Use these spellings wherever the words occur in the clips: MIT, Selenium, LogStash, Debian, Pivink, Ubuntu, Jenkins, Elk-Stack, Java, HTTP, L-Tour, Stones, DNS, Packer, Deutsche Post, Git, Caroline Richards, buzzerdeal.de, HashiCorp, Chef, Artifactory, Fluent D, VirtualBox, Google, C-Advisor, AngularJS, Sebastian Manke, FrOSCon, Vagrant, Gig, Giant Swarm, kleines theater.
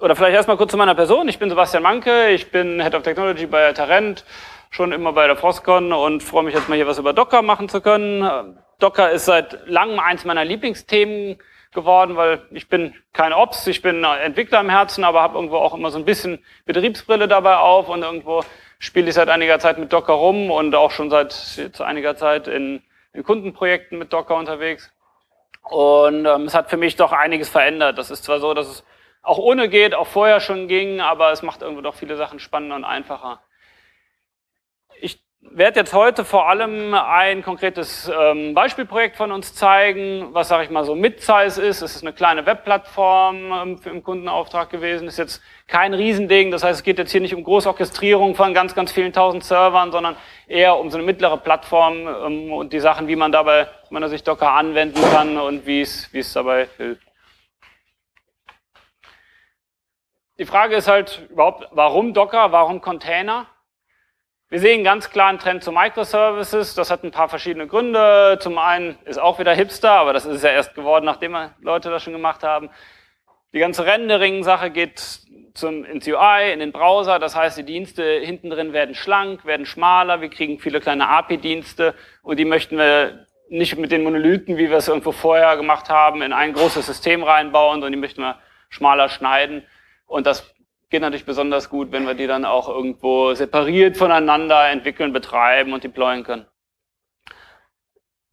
Oder vielleicht erstmal kurz zu meiner Person. Ich bin Sebastian Manke, ich bin Head of Technology bei Tarent, schon immer bei der FrOSCon und freue mich jetzt mal hier was über Docker machen zu können. Docker ist seit langem eins meiner Lieblingsthemen geworden, weil ich bin kein Ops, ich bin Entwickler im Herzen, aber habe irgendwo auch immer so ein bisschen Betriebsbrille dabei auf und irgendwo spiele ich seit einiger Zeit mit Docker rum und auch schon seit einiger Zeit in Kundenprojekten mit Docker unterwegs. Und es hat für mich doch einiges verändert. Das ist zwar so, dass es auch ohne geht, auch vorher schon ging, aber es macht irgendwo doch viele Sachen spannender und einfacher. Ich werde jetzt heute vor allem ein konkretes Beispielprojekt von uns zeigen, was, sage ich mal, so Mid-Size ist. Es ist eine kleine Webplattform im Kundenauftrag gewesen. Ist jetzt kein Riesending, das heißt, es geht jetzt hier nicht um Großorchestrierung von ganz, ganz vielen tausend Servern, sondern eher um so eine mittlere Plattform und die Sachen, wie man dabei, wenn man sich Docker anwenden kann und wie es dabei hilft. Die Frage ist halt überhaupt, warum Docker, warum Container? Wir sehen ganz klar einen Trend zu Microservices, das hat ein paar verschiedene Gründe. Zum einen ist auch wieder Hipster, aber das ist ja erst geworden, nachdem Leute das schon gemacht haben. Die ganze Rendering-Sache geht ins UI, in den Browser, das heißt, die Dienste hinten drin werden schlank, werden schmaler, wir kriegen viele kleine API-Dienste und die möchten wir nicht mit den Monolithen, wie wir es irgendwo vorher gemacht haben, in ein großes System reinbauen, sondern die möchten wir schmaler schneiden und das geht natürlich besonders gut, wenn wir die dann auch irgendwo separiert voneinander entwickeln, betreiben und deployen können.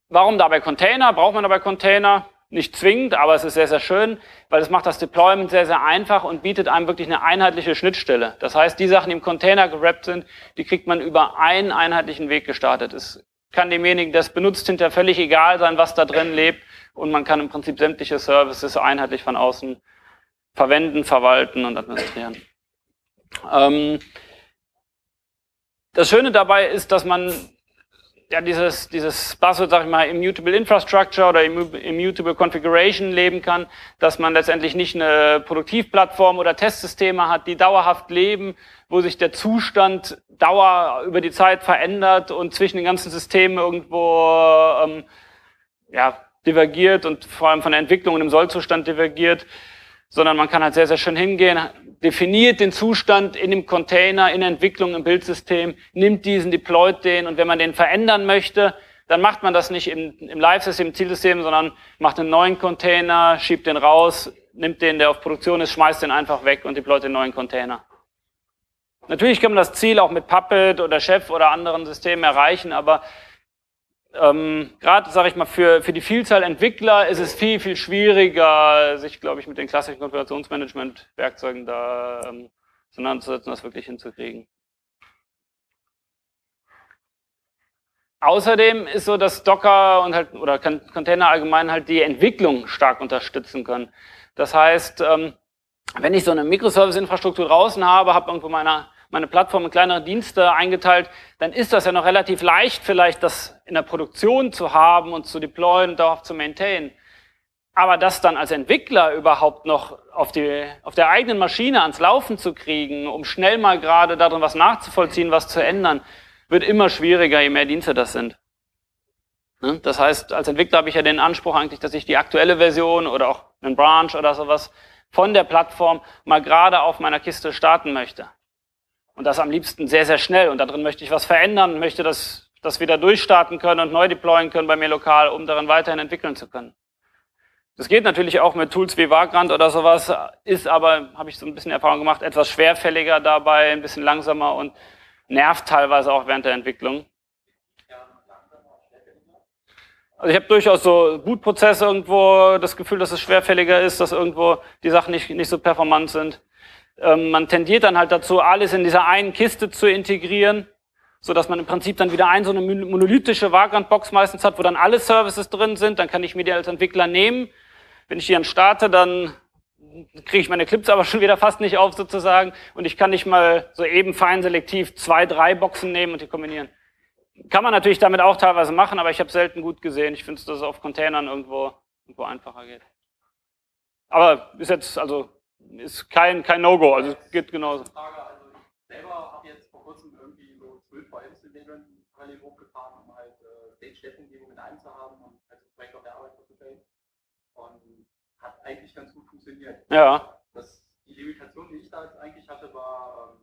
Warum dabei Container? Braucht man dabei Container? Nicht zwingend, aber es ist sehr, sehr schön, weil es macht das Deployment sehr, sehr einfach und bietet einem wirklich eine einheitliche Schnittstelle. Das heißt, die Sachen, die im Container gewrappt sind, die kriegt man über einen einheitlichen Weg gestartet. Es kann demjenigen, der es benutzt, hinterher völlig egal sein, was da drin lebt und man kann im Prinzip sämtliche Services einheitlich von außen verwenden, verwalten und administrieren. Das Schöne dabei ist, dass man ja dieses Buzzword, sag ich mal, Immutable Infrastructure oder Immutable Configuration leben kann, dass man letztendlich nicht eine Produktivplattform oder Testsysteme hat, die dauerhaft leben, wo sich der Zustand über die Zeit verändert und zwischen den ganzen Systemen irgendwo divergiert und vor allem von der Entwicklung und dem Sollzustand divergiert, sondern man kann halt sehr, sehr schön hingehen, definiert den Zustand in dem Container, in der Entwicklung, im Bildsystem, nimmt diesen, deployt den und wenn man den verändern möchte, dann macht man das nicht im Live-System, im Zielsystem, sondern macht einen neuen Container, schiebt den raus, nimmt den, der auf Produktion ist, schmeißt den einfach weg und deployt den neuen Container. Natürlich kann man das Ziel auch mit Puppet oder Chef oder anderen Systemen erreichen, aber gerade, sage ich mal, für die Vielzahl Entwickler ist es viel, viel schwieriger, sich, glaube ich, mit den klassischen Konfigurationsmanagement-Werkzeugen da auseinanderzusetzen, das wirklich hinzukriegen. Außerdem ist so, dass Docker und halt oder Container allgemein halt die Entwicklung stark unterstützen können. Das heißt, wenn ich so eine Microservice-Infrastruktur draußen habe, habe irgendwo meine Plattform in kleinere Dienste eingeteilt, dann ist das ja noch relativ leicht, vielleicht das in der Produktion zu haben und zu deployen und darauf zu maintainen. Aber das dann als Entwickler überhaupt noch auf der eigenen Maschine ans Laufen zu kriegen, um schnell mal gerade darin was nachzuvollziehen, was zu ändern, wird immer schwieriger, je mehr Dienste das sind. Das heißt, als Entwickler habe ich ja den Anspruch eigentlich, dass ich die aktuelle Version oder auch einen Branch oder sowas von der Plattform mal gerade auf meiner Kiste starten möchte. Und das am liebsten sehr, sehr schnell. Und da drin möchte ich was verändern, möchte das wieder durchstarten können und neu deployen können bei mir lokal, um darin weiterhin entwickeln zu können. Das geht natürlich auch mit Tools wie Vagrant oder sowas, ist aber, habe ich so ein bisschen Erfahrung gemacht, etwas schwerfälliger dabei, ein bisschen langsamer und nervt teilweise auch während der Entwicklung. Also ich habe durchaus so Bootprozesse irgendwo, das Gefühl, dass es schwerfälliger ist, dass irgendwo die Sachen nicht so performant sind. Man tendiert dann halt dazu, alles in dieser einen Kiste zu integrieren, so dass man im Prinzip dann wieder so eine monolithische Vagrant-Box meistens hat, wo dann alle Services drin sind. Dann kann ich mir die als Entwickler nehmen. Wenn ich die dann starte, dann kriege ich meine Clips aber schon wieder fast nicht auf sozusagen. Und ich kann nicht mal so eben fein selektiv 2, 3 Boxen nehmen und die kombinieren. Kann man natürlich damit auch teilweise machen, aber ich habe selten gut gesehen. Ich finde, dass es auf Containern irgendwo einfacher geht. Aber ist jetzt ist kein No-Go, also es geht genauso. Frage, also ich selber habe jetzt vor kurzem irgendwie so 12 VMs in den parallel hochgefahren, um halt Stage-Dev-Umgebung mit einem zu haben und also vielleicht auch der Arbeit vorzustellen. Und hat eigentlich ganz gut funktioniert. Ja. Das Idee Limitation, die ich da jetzt eigentlich hatte, war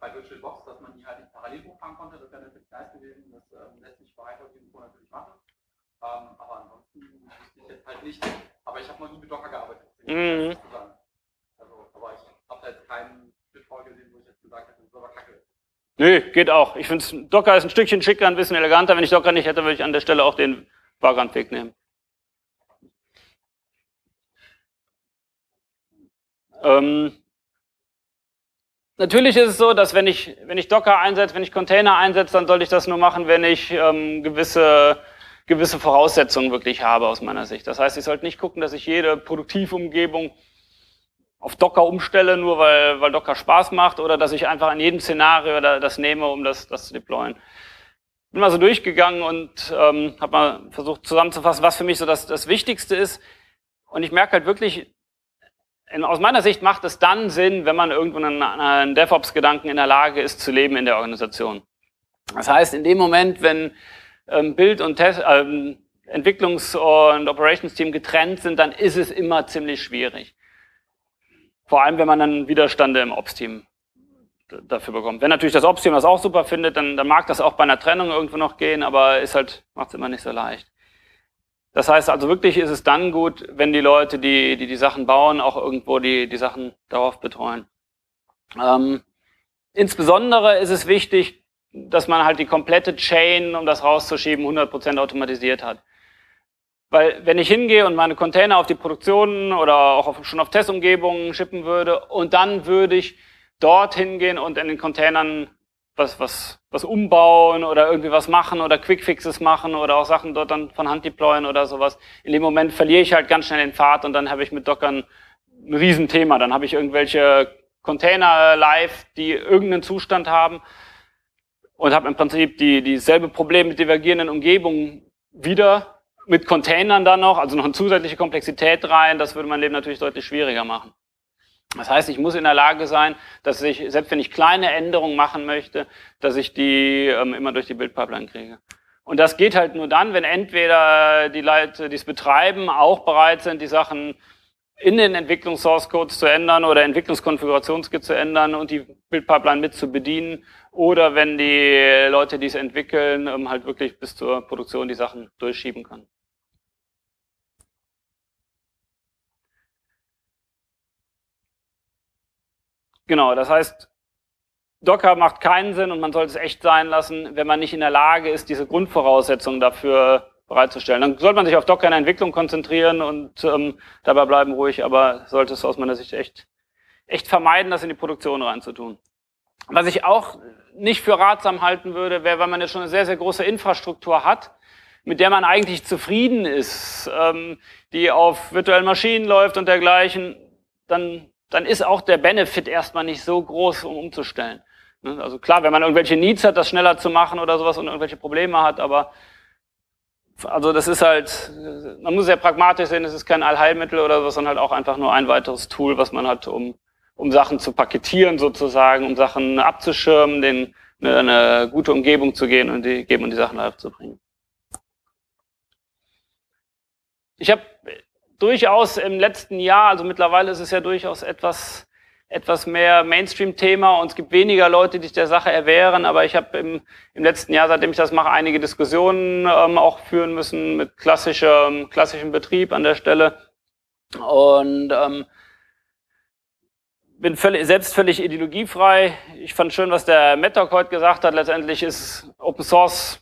bei VirtualBox, dass man die halt nicht parallel hochfahren konnte. Das wäre natürlich nice gewesen, das lässt sich bei Hyper-V natürlich machen. Aber ansonsten wüsste ich jetzt halt nicht. Aber ich habe noch nie mit Docker gearbeitet. Mhm. Also, aber ich habe da jetzt keinen Tutorial gesehen, wo ich jetzt gesagt hätte, das ist aber kacke. Nö, geht auch. Ich finde, Docker ist ein Stückchen schicker, ein bisschen eleganter. Wenn ich Docker nicht hätte, würde ich an der Stelle auch den Vagrant-Weg nehmen. Natürlich ist es so, dass wenn ich Docker einsetze, wenn ich Container einsetze, dann sollte ich das nur machen, wenn ich gewisse Voraussetzungen wirklich habe aus meiner Sicht. Das heißt, ich sollte nicht gucken, dass ich jede Produktivumgebung auf Docker umstelle, nur weil Docker Spaß macht, oder dass ich einfach an jedem Szenario das nehme, um das zu deployen. Bin mal so durchgegangen und habe mal versucht zusammenzufassen, was für mich so das Wichtigste ist. Und ich merke halt wirklich, aus meiner Sicht macht es dann Sinn, wenn man irgendwo einen DevOps-Gedanken in der Lage ist, zu leben in der Organisation. Das heißt, in dem Moment, wenn Build- und Entwicklungs- und Operations-Team getrennt sind, dann ist es immer ziemlich schwierig. Vor allem, wenn man dann Widerstände im Ops-Team dafür bekommt. Wenn natürlich das Ops-Team das auch super findet, dann mag das auch bei einer Trennung irgendwo noch gehen, aber ist halt, macht es immer nicht so leicht. Das heißt also, wirklich ist es dann gut, wenn die Leute, die Sachen bauen, auch irgendwo die Sachen darauf betreuen. Insbesondere ist es wichtig, dass man halt die komplette Chain, um das rauszuschieben, 100% automatisiert hat. Weil wenn ich hingehe und meine Container auf die Produktionen oder auch schon auf Testumgebungen schippen würde und dann würde ich dort hingehen und in den Containern was umbauen oder irgendwie was machen oder Quickfixes machen oder auch Sachen dort dann von Hand deployen oder sowas. In dem Moment verliere ich halt ganz schnell den Pfad und dann habe ich mit Docker ein Riesenthema. Dann habe ich irgendwelche Container live, die irgendeinen Zustand haben und habe im Prinzip dieselbe Problem mit divergierenden Umgebungen wieder mit Containern dann noch, also noch eine zusätzliche Komplexität rein. Das würde mein Leben natürlich deutlich schwieriger machen. Das heißt, ich muss in der Lage sein, dass ich, selbst wenn ich kleine Änderungen machen möchte, dass ich die immer durch die Build-Pipeline kriege. Und das geht halt nur dann, wenn entweder die Leute, die es betreiben, auch bereit sind, die Sachen in den Entwicklungs-Source-Codes zu ändern oder Entwicklungskonfigurations-Git zu ändern und die Build-Pipeline mit zu bedienen, oder wenn die Leute, die es entwickeln, halt wirklich bis zur Produktion die Sachen durchschieben können. Genau, das heißt, Docker macht keinen Sinn und man sollte es echt sein lassen, wenn man nicht in der Lage ist, diese Grundvoraussetzungen dafür bereitzustellen. Dann sollte man sich auf Docker in der Entwicklung konzentrieren und dabei bleiben ruhig, aber sollte es aus meiner Sicht echt vermeiden, das in die Produktion reinzutun. Was ich auch nicht für ratsam halten würde, wäre, wenn man jetzt schon eine sehr, sehr große Infrastruktur hat, mit der man eigentlich zufrieden ist, die auf virtuellen Maschinen läuft und dergleichen, dann ist auch der Benefit erstmal nicht so groß, um umzustellen. Also klar, wenn man irgendwelche Needs hat, das schneller zu machen oder sowas und irgendwelche Probleme hat, aber also das ist halt, man muss sehr pragmatisch sehen, es ist kein Allheilmittel oder sowas, sondern halt auch einfach nur ein weiteres Tool, was man hat, um Sachen zu paketieren sozusagen, um Sachen abzuschirmen, denen eine gute Umgebung zu geben und die Sachen live zu bringen. Ich habe durchaus im letzten Jahr, also mittlerweile ist es ja durchaus etwas mehr Mainstream-Thema und es gibt weniger Leute, die sich der Sache erwehren, aber ich habe im letzten Jahr, seitdem ich das mache, einige Diskussionen auch führen müssen mit klassischem Betrieb an der Stelle und bin selbst völlig ideologiefrei. Ich fand schön, was der Mettok heute gesagt hat. Letztendlich ist Open Source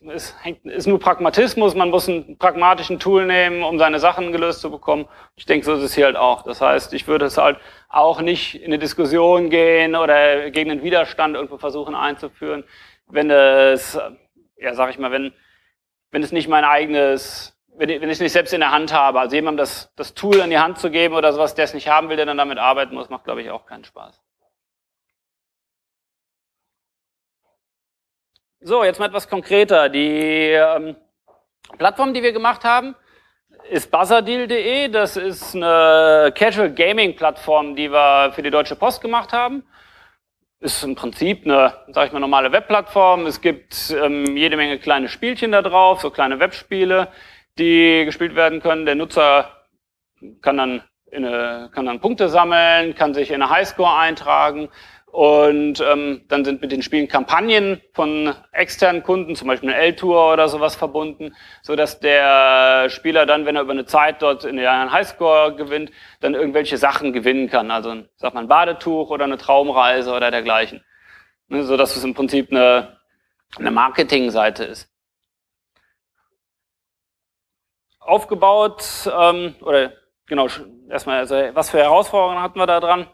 ist nur Pragmatismus. Man muss einen pragmatischen Tool nehmen, um seine Sachen gelöst zu bekommen. Ich denke, so ist es hier halt auch. Das heißt, ich würde es halt auch nicht in eine Diskussion gehen oder gegen den Widerstand irgendwo versuchen einzuführen, wenn es, ja, sag ich mal, wenn es nicht mein eigenes, wenn ich es nicht selbst in der Hand habe, also jemandem das Tool in die Hand zu geben oder sowas, der es nicht haben will, der dann damit arbeiten muss, macht, glaube ich, auch keinen Spaß. So, jetzt mal etwas konkreter. Die Plattform, die wir gemacht haben, ist buzzerdeal.de. Das ist eine Casual Gaming Plattform, die wir für die Deutsche Post gemacht haben. Ist im Prinzip eine, sag ich mal, normale Webplattform. Es gibt jede Menge kleine Spielchen da drauf, so kleine Webspiele, die gespielt werden können. Der Nutzer kann dann kann dann Punkte sammeln, kann sich in eine Highscore eintragen und dann sind mit den Spielen Kampagnen von externen Kunden, zum Beispiel eine L-Tour oder sowas verbunden, so dass der Spieler dann, wenn er über eine Zeit dort in der Highscore gewinnt, dann irgendwelche Sachen gewinnen kann, also ein Badetuch oder eine Traumreise oder dergleichen, ne, so dass es im Prinzip eine Marketingseite ist. Aufgebaut, was für Herausforderungen hatten wir da dran?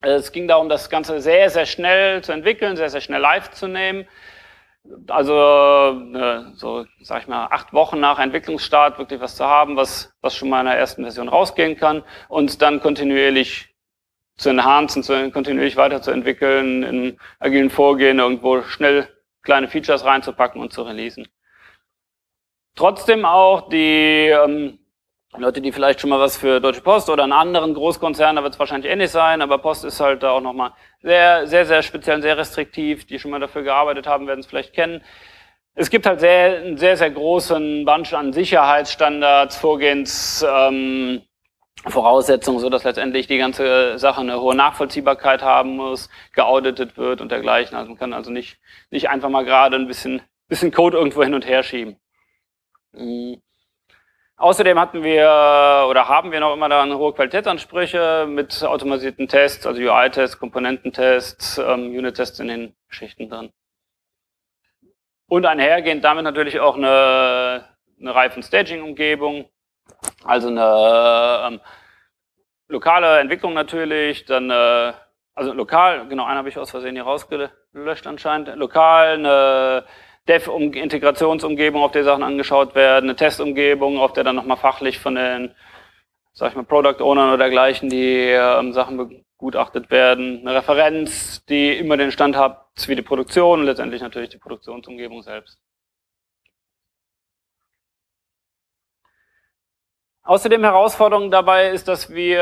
Es ging darum, das Ganze sehr, sehr schnell zu entwickeln, sehr, sehr schnell live zu nehmen. Also, so, sag ich mal, 8 Wochen nach Entwicklungsstart wirklich was zu haben, was schon mal in der ersten Version rausgehen kann und dann kontinuierlich zu enhancen, kontinuierlich weiterzuentwickeln, in agilen Vorgehen irgendwo schnell kleine Features reinzupacken und zu releasen. Trotzdem auch die Leute, die vielleicht schon mal was für Deutsche Post oder einen anderen Großkonzern, da wird es wahrscheinlich ähnlich sein, aber Post ist halt da auch nochmal sehr, sehr, sehr speziell und sehr restriktiv. Die schon mal dafür gearbeitet haben, werden es vielleicht kennen. Es gibt halt einen sehr, sehr großen Bunch an Sicherheitsstandards, Vorgehensvoraussetzungen, sodass letztendlich die ganze Sache eine hohe Nachvollziehbarkeit haben muss, geauditet wird und dergleichen. Also man kann also nicht einfach mal gerade ein bisschen Code irgendwo hin und her schieben. Außerdem haben wir noch immer dann hohe Qualitätsansprüche mit automatisierten Tests, also UI-Tests, Komponententests, Unit-Tests in den Schichten drin. Und einhergehend damit natürlich auch eine Reihe von Staging-Umgebung, also eine lokale Entwicklung natürlich, dann einen habe ich aus Versehen hier rausgelöscht anscheinend, lokal eine Dev-Integrationsumgebung, auf der Sachen angeschaut werden, eine Testumgebung, auf der dann nochmal fachlich von den, Product Ownern oder dergleichen die Sachen begutachtet werden, eine Referenz, die immer den Stand hat, wie die Produktion und letztendlich natürlich die Produktionsumgebung selbst. Außerdem Herausforderung dabei ist, dass wir,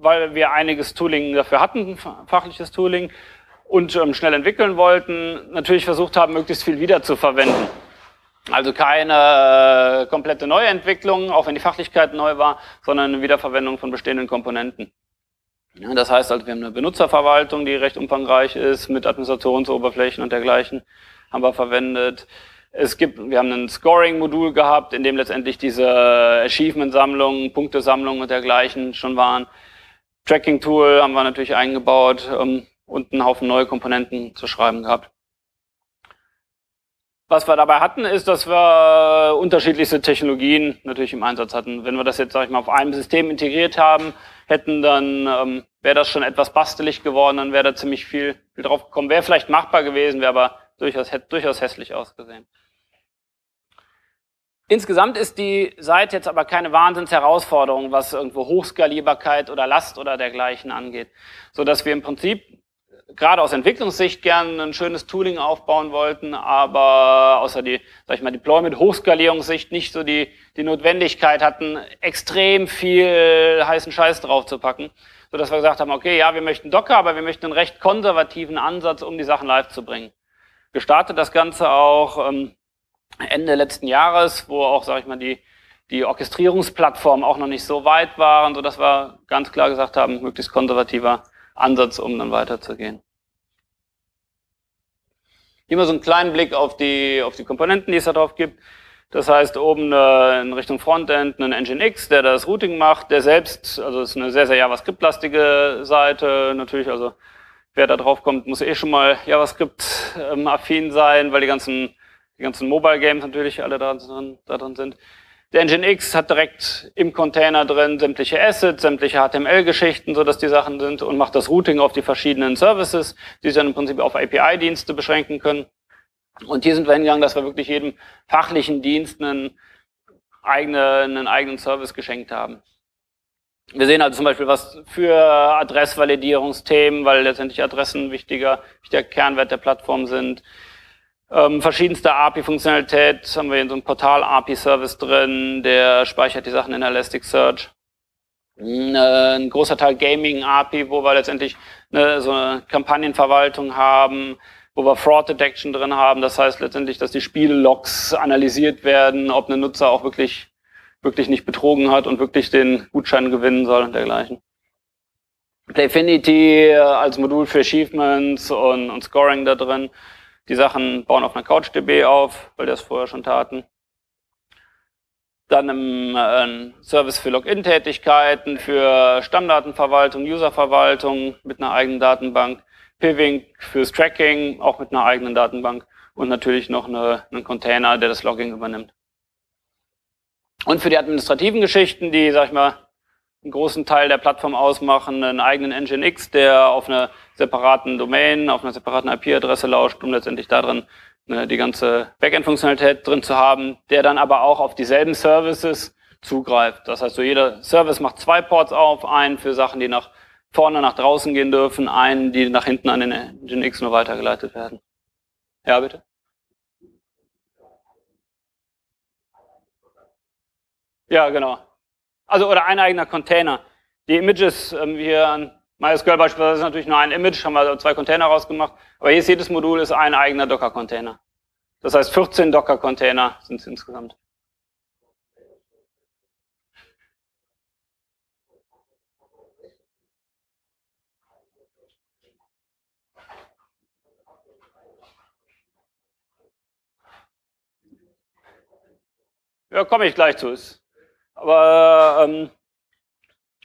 weil wir einiges Tooling dafür hatten, fachliches Tooling, und schnell entwickeln wollten, natürlich versucht haben, möglichst viel wiederzuverwenden. Also keine komplette Neuentwicklung, auch wenn die Fachlichkeit neu war, sondern eine Wiederverwendung von bestehenden Komponenten. Ja, das heißt, also, wir haben eine Benutzerverwaltung, die recht umfangreich ist, mit Administrationsoberflächen und dergleichen haben wir verwendet. Wir haben ein Scoring-Modul gehabt, in dem letztendlich diese Achievement-Sammlungen, Punktesammlungen und dergleichen schon waren. Tracking-Tool haben wir natürlich eingebaut, und einen Haufen neue Komponenten zu schreiben gehabt. Was wir dabei hatten, ist, dass wir unterschiedlichste Technologien natürlich im Einsatz hatten. Wenn wir das jetzt, auf einem System integriert hätten, dann wäre das schon etwas bastelig geworden, dann wäre da ziemlich viel drauf gekommen. Wäre vielleicht machbar gewesen, wäre aber hätte durchaus hässlich ausgesehen. Insgesamt ist die Seite jetzt aber keine Wahnsinnsherausforderung, was irgendwo Hochskalierbarkeit oder Last oder dergleichen angeht, so dass wir im Prinzip gerade aus Entwicklungssicht gern ein schönes Tooling aufbauen wollten, aber außer Deployment Hochskalierungssicht nicht so die Notwendigkeit hatten, extrem viel heißen Scheiß draufzupacken, so dass wir gesagt haben, okay, ja, wir möchten Docker, aber wir möchten einen recht konservativen Ansatz, um die Sachen live zu bringen. Gestartet das Ganze auch Ende letzten Jahres, wo auch, die Orchestrierungsplattformen auch noch nicht so weit waren, so dass wir ganz klar gesagt haben, möglichst konservativer Ansatz, um dann weiterzugehen. Hier mal so einen kleinen Blick auf die Komponenten, die es da drauf gibt. Das heißt, oben in Richtung Frontend einen nginx, der das Routing macht, der selbst, ist eine sehr, sehr JavaScript-lastige Seite, natürlich, wer da drauf kommt, muss schon mal JavaScript-affin sein, weil die ganzen Mobile Games natürlich alle da drin sind. Der nginx hat direkt im Container drin sämtliche Assets, sämtliche HTML-Geschichten, so dass die Sachen sind, und macht das Routing auf die verschiedenen Services, die sich dann im Prinzip auf API-Dienste beschränken können. Und hier sind wir hingegangen, dass wir wirklich jedem fachlichen Dienst einen eigenen Service geschenkt haben. Wir sehen also zum Beispiel was für Adressvalidierungsthemen, weil letztendlich Adressen wichtiger Kernwert der Plattform sind. Verschiedenste API-Funktionalität haben wir in so einem Portal-API-Service drin, der speichert die Sachen in Elasticsearch. Ein großer Teil Gaming-API, wo wir letztendlich so eine Kampagnenverwaltung haben, wo wir Fraud-Detection drin haben. Das heißt letztendlich, dass die Spiele-Logs analysiert werden, ob ein Nutzer auch wirklich wirklich nicht betrogen hat und wirklich den Gutschein gewinnen soll und dergleichen. Playfinity als Modul für Achievements und Scoring da drin. Die Sachen bauen auf einer CouchDB auf, weil die das vorher schon taten. Dann ein Service für Login-Tätigkeiten, für Stammdatenverwaltung, Userverwaltung mit einer eigenen Datenbank. Pivink fürs Tracking, auch mit einer eigenen Datenbank. Und natürlich noch einen Container, der das Logging übernimmt. Und für die administrativen Geschichten, die, sag ich mal, einen großen Teil der Plattform ausmachen, einen eigenen nginx, der auf einer separaten Domain, auf einer separaten IP-Adresse lauscht, um letztendlich darin die ganze Backend-Funktionalität drin zu haben, der dann aber auch auf dieselben Services zugreift. Das heißt, so jeder Service macht zwei Ports auf, einen für Sachen, die nach vorne, nach draußen gehen dürfen, einen, die nach hinten an den nginx nur weitergeleitet werden. Ja, bitte. Ja, genau. Also, oder ein eigener Container. Die Images, hier an MySQL beispielsweise ist natürlich nur ein Image, haben wir also 2 Container rausgemacht, aber hier ist jedes Modul ist ein eigener Docker-Container. Das heißt, 14 Docker-Container sind es insgesamt. Ja, komme ich gleich zu. Aber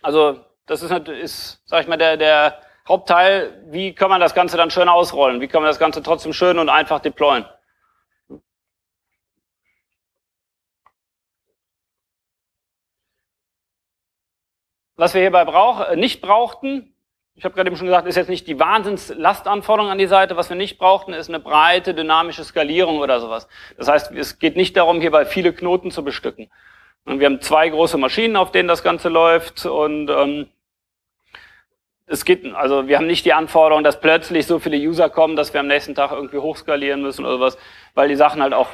also das ist, sag ich mal, der Hauptteil, wie kann man das Ganze dann schön ausrollen, wie kann man das Ganze trotzdem schön und einfach deployen. Was wir hierbei nicht brauchten, ich habe gerade eben schon gesagt, ist jetzt nicht die Wahnsinns-Lastanforderung an die Seite. Was wir nicht brauchten, ist eine breite, dynamische Skalierung oder sowas. Das heißt, es geht nicht darum, hierbei viele Knoten zu bestücken. Und wir haben 2 große Maschinen, auf denen das Ganze läuft, und also wir haben nicht die Anforderung, dass plötzlich so viele User kommen, dass wir am nächsten Tag irgendwie hochskalieren müssen oder sowas, weil die Sachen halt auch,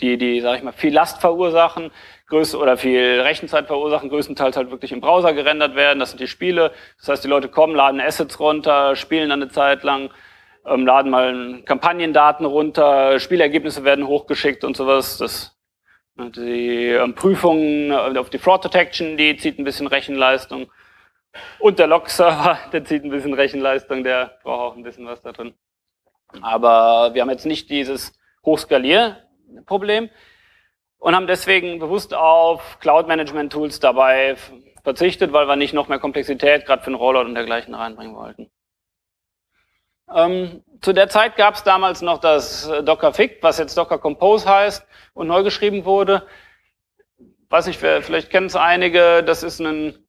die sag ich mal, viel Last verursachen, oder viel Rechenzeit verursachen, größtenteils halt wirklich im Browser gerendert werden, das sind die Spiele. Das heißt, die Leute kommen, laden Assets runter, spielen dann eine Zeit lang, laden mal Kampagnendaten runter, Spielergebnisse werden hochgeschickt und sowas. Die Prüfungen auf die Fraud Detection, die zieht ein bisschen Rechenleistung. Und der Log-Server, der zieht ein bisschen Rechenleistung, der braucht auch ein bisschen was da drin. Aber wir haben jetzt nicht dieses Hochskalier-Problem und haben deswegen bewusst auf Cloud-Management-Tools dabei verzichtet, weil wir nicht noch mehr Komplexität, gerade für den Rollout und dergleichen, reinbringen wollten. Zu der Zeit gab es damals noch das Docker-Fig, was jetzt Docker Compose heißt und neu geschrieben wurde. Weiß nicht, vielleicht kennen es einige, das ist ein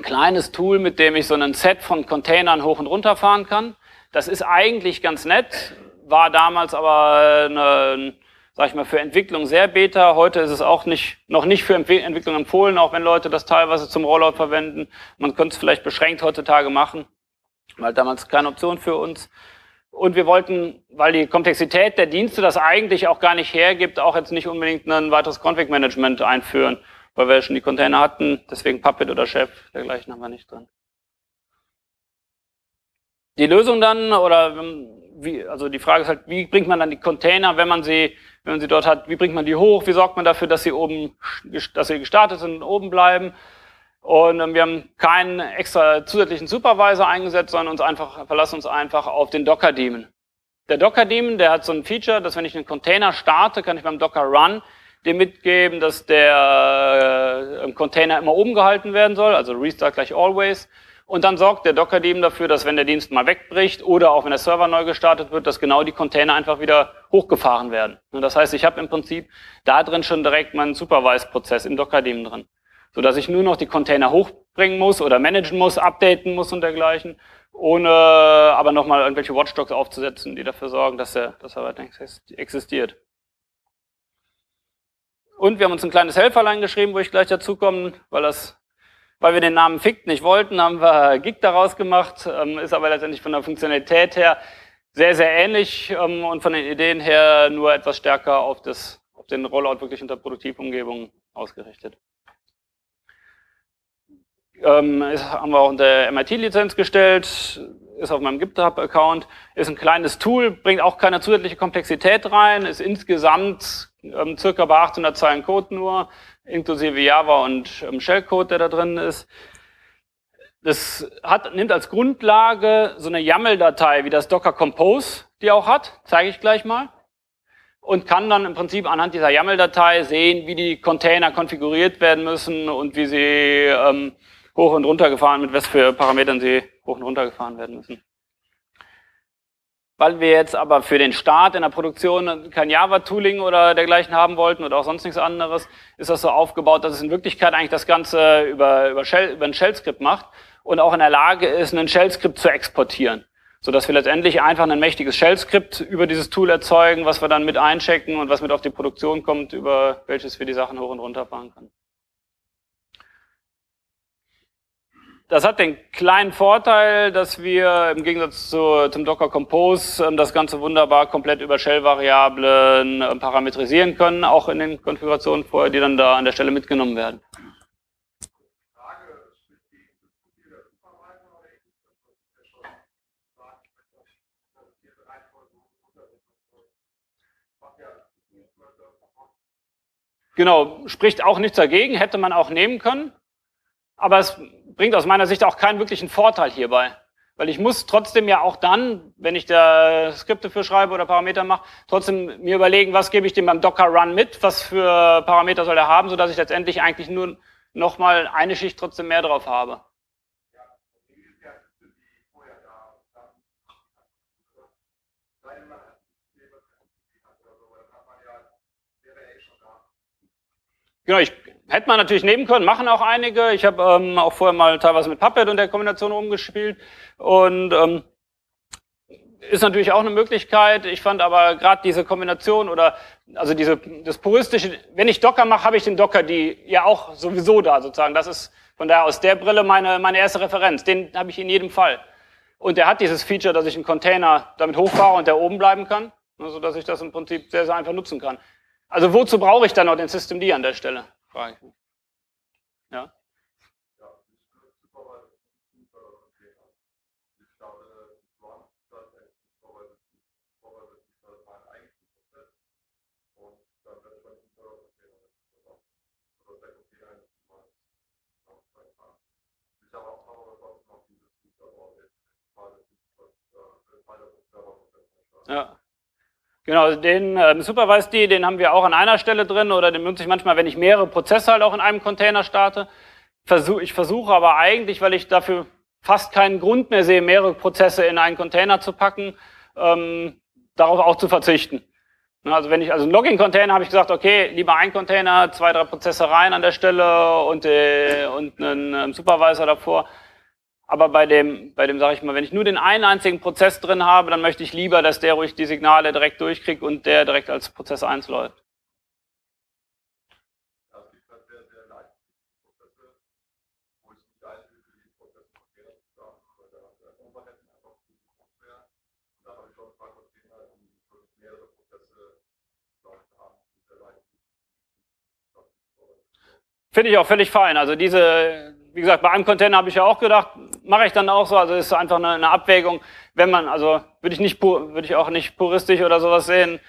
kleines Tool, mit dem ich so einen Set von Containern hoch und runter fahren kann. Das ist eigentlich ganz nett, war damals aber, sag ich mal, für Entwicklung sehr beta. Heute ist es auch noch nicht für Entwicklung empfohlen, auch wenn Leute das teilweise zum Rollout verwenden. Man könnte es vielleicht beschränkt heutzutage machen. War damals keine Option für uns. Und wir wollten, weil die Komplexität der Dienste das eigentlich auch gar nicht hergibt, auch jetzt nicht unbedingt ein weiteres Config-Management einführen, weil wir ja schon die Container hatten, deswegen Puppet oder Chef, dergleichen haben wir nicht drin. Die Lösung dann, also die Frage ist halt, wie bringt man dann die Container, wenn man sie dort hat, wie bringt man die hoch, wie sorgt man dafür, dass sie gestartet sind und oben bleiben? Und wir haben keinen extra zusätzlichen Supervisor eingesetzt, sondern verlassen uns einfach auf den Docker-Daemon. Der Docker-Daemon, der hat so ein Feature, dass wenn ich einen Container starte, kann ich beim Docker-Run dem mitgeben, dass der Container immer oben gehalten werden soll, also Restart gleich Always. Und dann sorgt der Docker-Daemon dafür, dass wenn der Dienst mal wegbricht oder auch wenn der Server neu gestartet wird, dass genau die Container einfach wieder hochgefahren werden. Und das heißt, ich habe im Prinzip da drin schon direkt meinen Supervise-Prozess im Docker-Daemon drin, sodass ich nur noch die Container hochbringen muss oder managen muss, updaten muss und dergleichen, ohne aber nochmal irgendwelche Watchdogs aufzusetzen, die dafür sorgen, dass er weiter existiert. Und wir haben uns ein kleines Helferlein geschrieben, wo ich gleich dazu komme, weil wir den Namen Fig nicht wollten, haben wir Gig daraus gemacht, ist aber letztendlich von der Funktionalität her sehr, sehr ähnlich und von den Ideen her nur etwas stärker auf den Rollout wirklich unter Produktivumgebungen ausgerichtet. Haben wir auch unter MIT-Lizenz gestellt, ist auf meinem GitHub-Account, ist ein kleines Tool, bringt auch keine zusätzliche Komplexität rein, ist insgesamt circa bei 800 Zeilen Code nur, inklusive Java und Shellcode, der da drin ist. Das hat, nimmt als Grundlage so eine YAML-Datei wie das Docker Compose, die auch hat, zeige ich gleich mal, und kann dann im Prinzip anhand dieser YAML-Datei sehen, wie die Container konfiguriert werden müssen und wie sie hoch und runter gefahren, mit was für Parametern sie hoch und runter gefahren werden müssen. Weil wir jetzt aber für den Start in der Produktion kein Java-Tooling oder dergleichen haben wollten oder auch sonst nichts anderes, ist das so aufgebaut, dass es in Wirklichkeit eigentlich das Ganze über ein Shell-Skript macht und auch in der Lage ist, ein Shell-Skript zu exportieren. Sodass wir letztendlich einfach ein mächtiges Shell-Skript über dieses Tool erzeugen, was wir dann mit einchecken und was mit auf die Produktion kommt, über welches wir die Sachen hoch und runter fahren können. Das hat den kleinen Vorteil, dass wir im Gegensatz zum Docker Compose das Ganze wunderbar komplett über Shell-Variablen parametrisieren können, auch in den Konfigurationen vorher, die dann da an der Stelle mitgenommen werden. Genau, spricht auch nichts dagegen, hätte man auch nehmen können, aber es bringt aus meiner Sicht auch keinen wirklichen Vorteil hierbei. Weil ich muss trotzdem ja auch dann, wenn ich da Skripte für schreibe oder Parameter mache, trotzdem mir überlegen, was gebe ich dem beim Docker-Run mit, was für Parameter soll er haben, sodass ich letztendlich eigentlich nur nochmal eine Schicht trotzdem mehr drauf habe. Genau, hätte man natürlich nehmen können, machen auch einige. Ich habe auch vorher mal teilweise mit Puppet und der Kombination rumgespielt und ist natürlich auch eine Möglichkeit. Ich fand aber gerade diese Kombination oder also das puristische, wenn ich Docker mache, habe ich den Docker, die ja auch sowieso da sozusagen. Das ist von daher aus der Brille meine erste Referenz. Den habe ich in jedem Fall. Und der hat dieses Feature, dass ich einen Container damit hochfahre und der oben bleiben kann, so dass ich das im Prinzip sehr, sehr einfach nutzen kann. Also wozu brauche ich dann noch den Systemd an der Stelle? Frage ich mich. Ja? Ja. Genau, den Supervised D, den haben wir auch an einer Stelle drin oder den benutze ich manchmal, wenn ich mehrere Prozesse halt auch in einem Container starte. Ich versuche aber eigentlich, weil ich dafür fast keinen Grund mehr sehe, mehrere Prozesse in einen Container zu packen, darauf auch zu verzichten. Also wenn ich also einen Logging-Container habe ich gesagt, okay, lieber ein Container, 2, 3 Prozesse rein an der Stelle und einen Supervisor davor. Aber bei dem sage ich mal, wenn ich nur den einen einzigen Prozess drin habe, dann möchte ich lieber, dass der ruhig die Signale direkt durchkriegt und der direkt als Prozess 1 läuft. Finde ich auch völlig fein. Also wie gesagt, bei einem Container habe ich ja auch gedacht, mache ich dann auch so, also ist einfach eine Abwägung, wenn man, also würde ich auch nicht puristisch oder sowas sehen.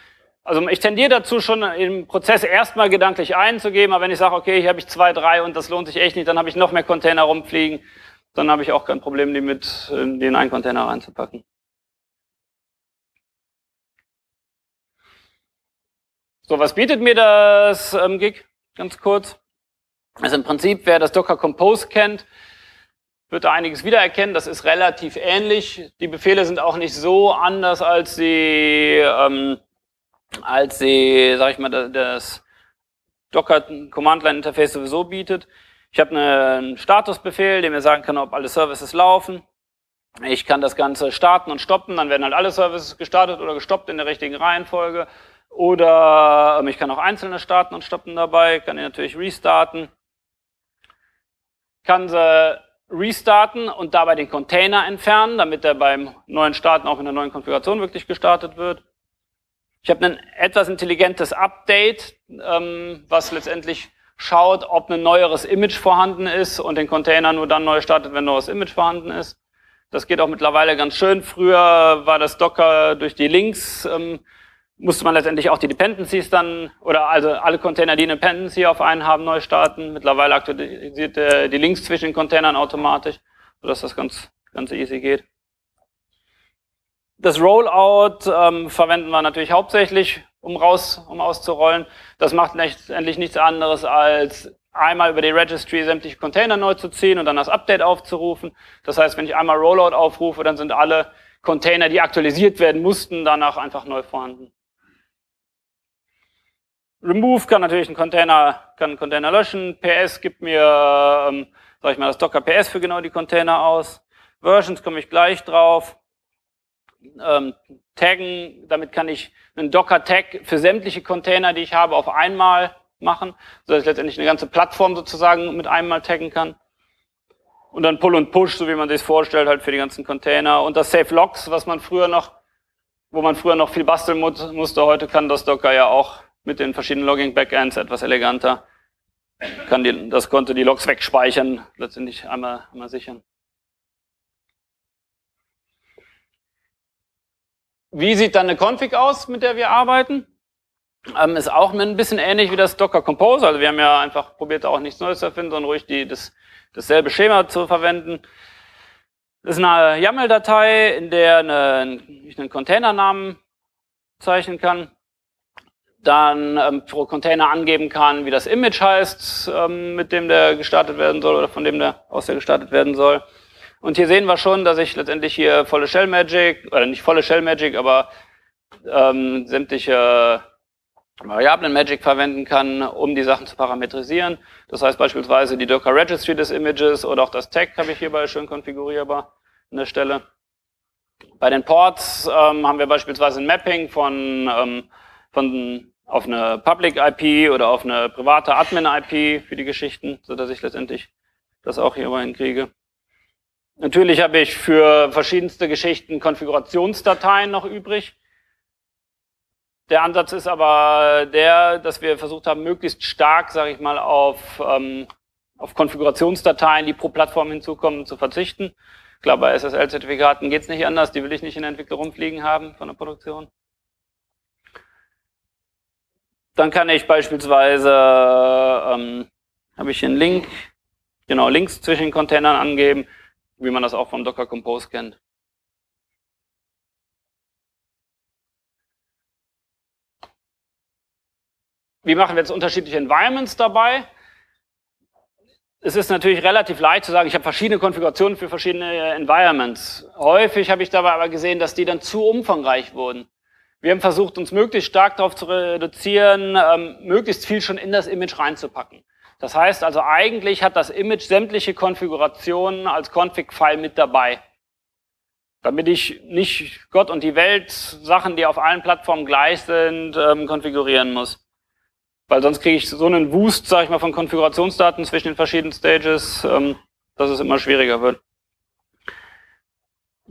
Also ich tendiere dazu schon im Prozess erstmal gedanklich einzugeben, aber wenn ich sage, okay, hier habe ich 2, 3 und das lohnt sich echt nicht, dann habe ich noch mehr Container rumfliegen, dann habe ich auch kein Problem, die in einen Container reinzupacken. So, was bietet mir das Gig? Ganz kurz. Also im Prinzip, wer das Docker Compose kennt, wird da einiges wiedererkennen. Das ist relativ ähnlich. Die Befehle sind auch nicht so anders als sie, sag ich mal, das Docker Command Line Interface sowieso bietet. Ich habe einen Statusbefehl, der mir sagen kann, ob alle Services laufen. Ich kann das Ganze starten und stoppen. Dann werden halt alle Services gestartet oder gestoppt in der richtigen Reihenfolge. Oder ich kann auch einzelne starten und stoppen dabei. Kann ihn natürlich restarten. Kann sie restarten und dabei den Container entfernen, damit er beim neuen Starten auch in der neuen Konfiguration wirklich gestartet wird. Ich habe ein etwas intelligentes Update, was letztendlich schaut, ob ein neueres Image vorhanden ist und den Container nur dann neu startet, wenn ein neues Image vorhanden ist. Das geht auch mittlerweile ganz schön. Früher war das Docker durch die Links, musste man letztendlich auch die Dependencies dann, oder also alle Container, die eine Dependency auf einen haben, neu starten. Mittlerweile aktualisiert die Links zwischen den Containern automatisch, sodass das ganz easy geht. Das Rollout verwenden wir natürlich hauptsächlich, um auszurollen. Das macht letztendlich nichts anderes, als einmal über die Registry sämtliche Container neu zu ziehen und dann das Update aufzurufen. Das heißt, wenn ich einmal Rollout aufrufe, dann sind alle Container, die aktualisiert werden mussten, danach einfach neu vorhanden. Remove kann natürlich einen Container löschen. PS gibt mir, sag ich mal, das Docker PS für genau die Container aus. Versions komme ich gleich drauf. Taggen, damit kann ich einen Docker-Tag für sämtliche Container, die ich habe, auf einmal machen, sodass ich letztendlich eine ganze Plattform sozusagen mit einmal taggen kann. Und dann Pull und Push, so wie man sich vorstellt, halt für die ganzen Container. Und das Save Logs, wo man früher noch viel basteln musste, heute kann das Docker ja auch mit den verschiedenen Logging-Backends etwas eleganter. Das konnte die Logs wegspeichern, letztendlich einmal sichern. Wie sieht dann eine Config aus, mit der wir arbeiten? Ist auch ein bisschen ähnlich wie das Docker Compose. Also wir haben ja einfach probiert, auch nichts Neues zu erfinden, sondern ruhig dasselbe Schema zu verwenden. Das ist eine YAML-Datei, in der ich einen Containernamen zeichnen kann, dann pro Container angeben kann, wie das Image heißt, mit dem der gestartet werden soll oder von dem der gestartet werden soll. Und hier sehen wir schon, dass ich letztendlich hier volle Shell Magic, oder nicht volle Shell Magic, aber sämtliche Variablen Magic verwenden kann, um die Sachen zu parametrisieren. Das heißt beispielsweise die Docker Registry des Images oder auch das Tag habe ich hierbei schön konfigurierbar an der Stelle. Bei den Ports haben wir beispielsweise ein Mapping auf eine Public IP oder auf eine private Admin IP für die Geschichten, sodass ich letztendlich das auch hierbei hinkriege. Natürlich habe ich für verschiedenste Geschichten Konfigurationsdateien noch übrig. Der Ansatz ist aber der, dass wir versucht haben, möglichst stark, sage ich mal, auf Konfigurationsdateien, die pro Plattform hinzukommen, zu verzichten. Klar, bei SSL-Zertifikaten geht's nicht anders, die will ich nicht in der Entwicklung rumfliegen haben von der Produktion. Dann kann ich beispielsweise, habe ich hier einen Link, genau, Links zwischen Containern angeben, wie man das auch vom Docker Compose kennt. Wie machen wir jetzt unterschiedliche Environments dabei? Es ist natürlich relativ leicht zu sagen, ich habe verschiedene Konfigurationen für verschiedene Environments. Häufig habe ich dabei aber gesehen, dass die dann zu umfangreich wurden. Wir haben versucht, uns möglichst stark darauf zu reduzieren, möglichst viel schon in das Image reinzupacken. Das heißt also, eigentlich hat das Image sämtliche Konfigurationen als Config-File mit dabei. Damit ich nicht Gott und die Welt Sachen, die auf allen Plattformen gleich sind, konfigurieren muss. Weil sonst kriege ich so einen Wust, sage ich mal, von Konfigurationsdaten zwischen den verschiedenen Stages, dass es immer schwieriger wird.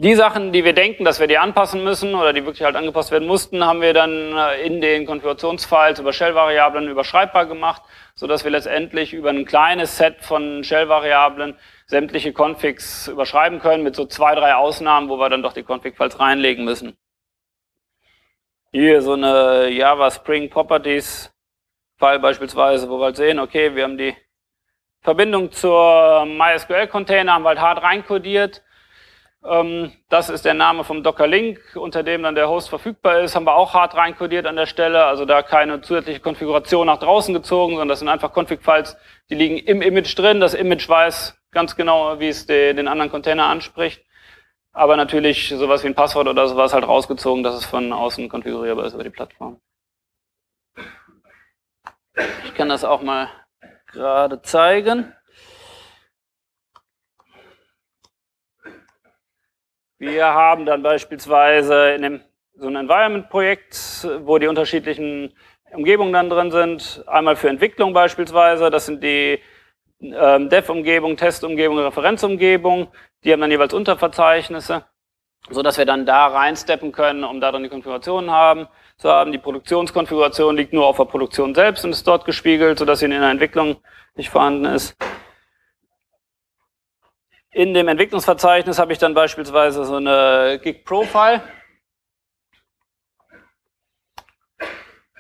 Die Sachen, die wir denken, dass wir die anpassen müssen oder die wirklich halt angepasst werden mussten, haben wir dann in den Konfigurationsfiles über Shell-Variablen überschreibbar gemacht, sodass wir letztendlich über ein kleines Set von Shell-Variablen sämtliche Configs überschreiben können, mit so 2, 3 Ausnahmen, wo wir dann doch die Config-Files reinlegen müssen. Hier so eine Java Spring Properties-File beispielsweise, wo wir halt sehen, okay, wir haben die Verbindung zur MySQL-Container, haben wir halt hart reinkodiert. Das ist der Name vom Docker-Link, unter dem dann der Host verfügbar ist, haben wir auch hart reinkodiert an der Stelle, also da keine zusätzliche Konfiguration nach draußen gezogen, sondern das sind einfach Config-Files, die liegen im Image drin, das Image weiß ganz genau, wie es den anderen Container anspricht, aber natürlich sowas wie ein Passwort oder sowas halt rausgezogen, dass es von außen konfigurierbar ist über die Plattform. Ich kann das auch mal gerade zeigen. Wir haben dann beispielsweise so ein Environment-Projekt, wo die unterschiedlichen Umgebungen dann drin sind. Einmal für Entwicklung beispielsweise, das sind die Dev-Umgebung, Test-Umgebung, Referenzumgebung. Die haben dann jeweils Unterverzeichnisse, so dass wir dann da reinsteppen können, um da dann die Konfigurationen zu haben. Die Produktionskonfiguration liegt nur auf der Produktion selbst und ist dort gespiegelt, so dass sie in der Entwicklung nicht vorhanden ist. In dem Entwicklungsverzeichnis habe ich dann beispielsweise so eine Gig-Profile,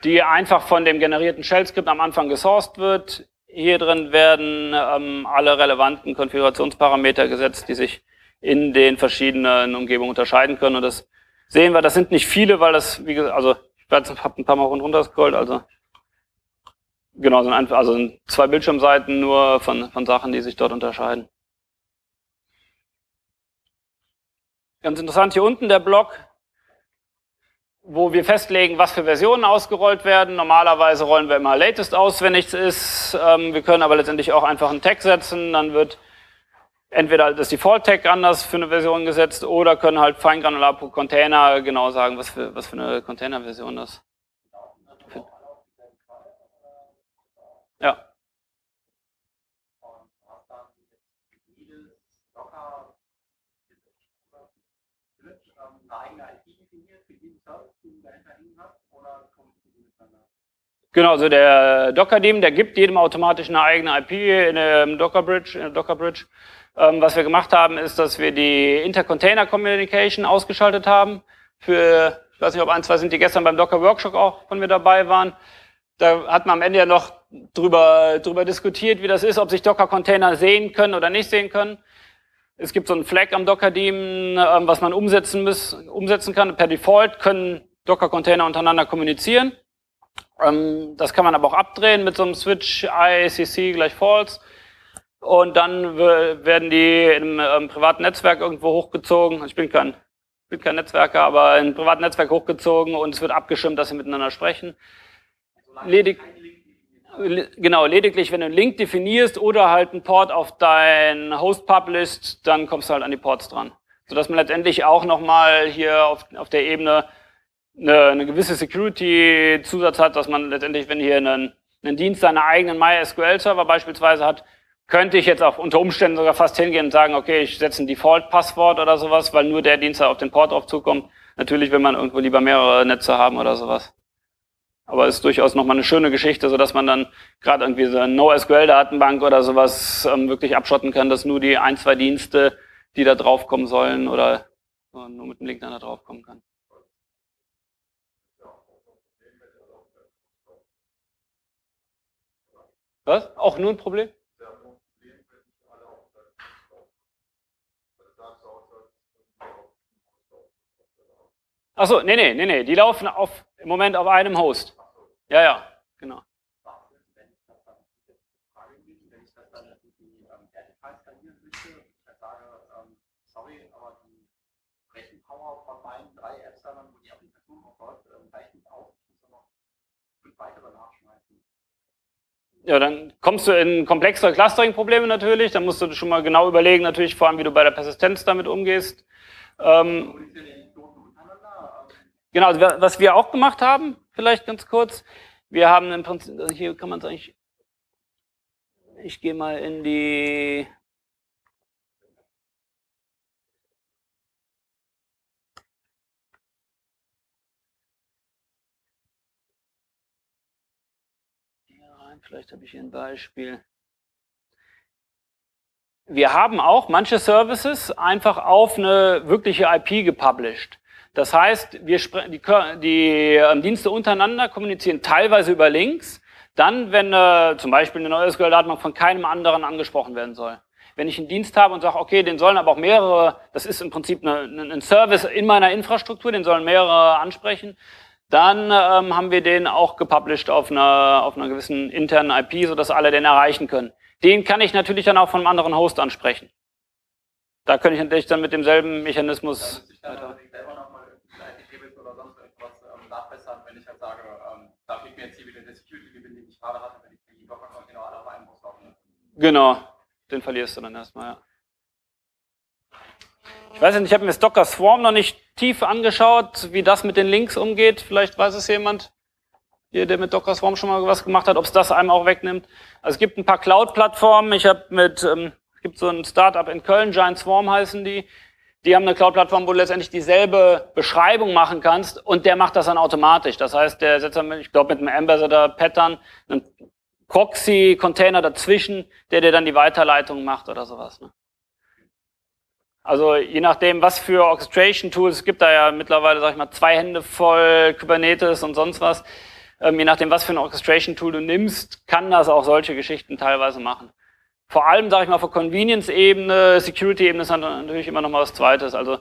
die einfach von dem generierten Shell-Skript am Anfang gesourced wird. Hier drin werden alle relevanten Konfigurationsparameter gesetzt, die sich in den verschiedenen Umgebungen unterscheiden können. Und das sehen wir, das sind nicht viele, weil das, wie gesagt, also ich habe ein paar Mal runtergescrollt, also genau, sind 2 Bildschirmseiten nur von Sachen, die sich dort unterscheiden. Ganz interessant hier unten der Block, wo wir festlegen, was für Versionen ausgerollt werden. Normalerweise rollen wir immer Latest aus, wenn nichts ist. Wir können aber letztendlich auch einfach einen Tag setzen, dann wird entweder das Default-Tag anders für eine Version gesetzt oder können halt feingranular pro Container genau sagen, was für eine Containerversion das ist. Ja. Genau, also der Docker-Daemon, der gibt jedem automatisch eine eigene IP in der Docker-Bridge. Was wir gemacht haben, ist, dass wir die Inter-Container-Communication ausgeschaltet haben. Für, ich weiß nicht, ob 1, 2 sind, die gestern beim Docker-Workshop auch von mir dabei waren. Da hat man am Ende ja noch drüber diskutiert, wie das ist, ob sich Docker-Container sehen können oder nicht sehen können. Es gibt so einen Flag am Docker-Daemon, was man umsetzen kann. Per Default können Docker-Container untereinander kommunizieren. Das kann man aber auch abdrehen mit so einem Switch ICC gleich false. Und dann werden die im privaten Netzwerk irgendwo hochgezogen. Ich bin kein Netzwerker, aber im privaten Netzwerk hochgezogen und es wird abgeschirmt, dass sie miteinander sprechen. Lediglich, wenn du einen Link definierst oder halt einen Port auf deinen Host publishst, dann kommst du halt an die Ports dran. Sodass man letztendlich auch nochmal hier auf der Ebene eine gewisse Security-Zusatz hat, dass man letztendlich, wenn hier einen Dienst seiner eigenen MySQL-Server beispielsweise hat, könnte ich jetzt auch unter Umständen sogar fast hingehen und sagen, okay, ich setze ein Default-Passwort oder sowas, weil nur der Dienst auf den Port drauf zukommt. Natürlich will man irgendwo lieber mehrere Netze haben oder sowas. Aber es ist durchaus nochmal eine schöne Geschichte, sodass man dann gerade irgendwie so eine NoSQL-Datenbank oder sowas wirklich abschotten kann, dass nur die 1, 2 Dienste, die da drauf kommen sollen oder nur mit dem Link dann da drauf kommen kann. Was? Auch nur ein Problem? Achso, nee, die laufen im Moment auf einem Host. Ja, genau. Ja, dann kommst du in komplexere Clustering-Probleme natürlich, dann musst du schon mal genau überlegen, natürlich vor allem, wie du bei der Persistenz damit umgehst. Genau, was wir auch gemacht haben, vielleicht ganz kurz, wir haben im Prinzip, also hier kann man es eigentlich, ich gehe mal in die, hier rein, vielleicht habe ich hier ein Beispiel. Wir haben auch manche Services einfach auf eine wirkliche IP gepublished. Das heißt, die Dienste untereinander kommunizieren teilweise über Links, dann, wenn zum Beispiel eine neue SQL-Datenbank von keinem anderen angesprochen werden soll. Wenn ich einen Dienst habe und sage, okay, den sollen aber auch mehrere, das ist im Prinzip ein Service in meiner Infrastruktur, den sollen mehrere ansprechen, dann haben wir den auch gepublished auf einer gewissen internen IP, sodass alle den erreichen können. Den kann ich natürlich dann auch von einem anderen Host ansprechen. Da könnte ich natürlich dann mit demselben Mechanismus weiter. Genau, den verlierst du dann erstmal, ja. Ich weiß nicht, ich habe mir das Docker Swarm noch nicht tief angeschaut, wie das mit den Links umgeht. Vielleicht weiß es jemand hier, der mit Docker Swarm schon mal was gemacht hat, ob es das einem auch wegnimmt. Also es gibt ein paar Cloud-Plattformen. Ich habe es gibt so ein Startup in Köln, Giant Swarm heißen die. Die haben eine Cloud-Plattform, wo du letztendlich dieselbe Beschreibung machen kannst und der macht das dann automatisch. Das heißt, der setzt dann, ich glaube, mit einem Ambassador-Pattern einen Proxy-Container dazwischen, der dir dann die Weiterleitung macht oder sowas. Ne? Also je nachdem, was für Orchestration-Tools, es gibt da ja mittlerweile, sag ich mal, zwei Hände voll Kubernetes und sonst was. Je nachdem, was für ein Orchestration-Tool du nimmst, kann das auch solche Geschichten teilweise machen. Vor allem, sag ich mal, für Convenience-Ebene, Security-Ebene ist natürlich immer noch mal was Zweites. Also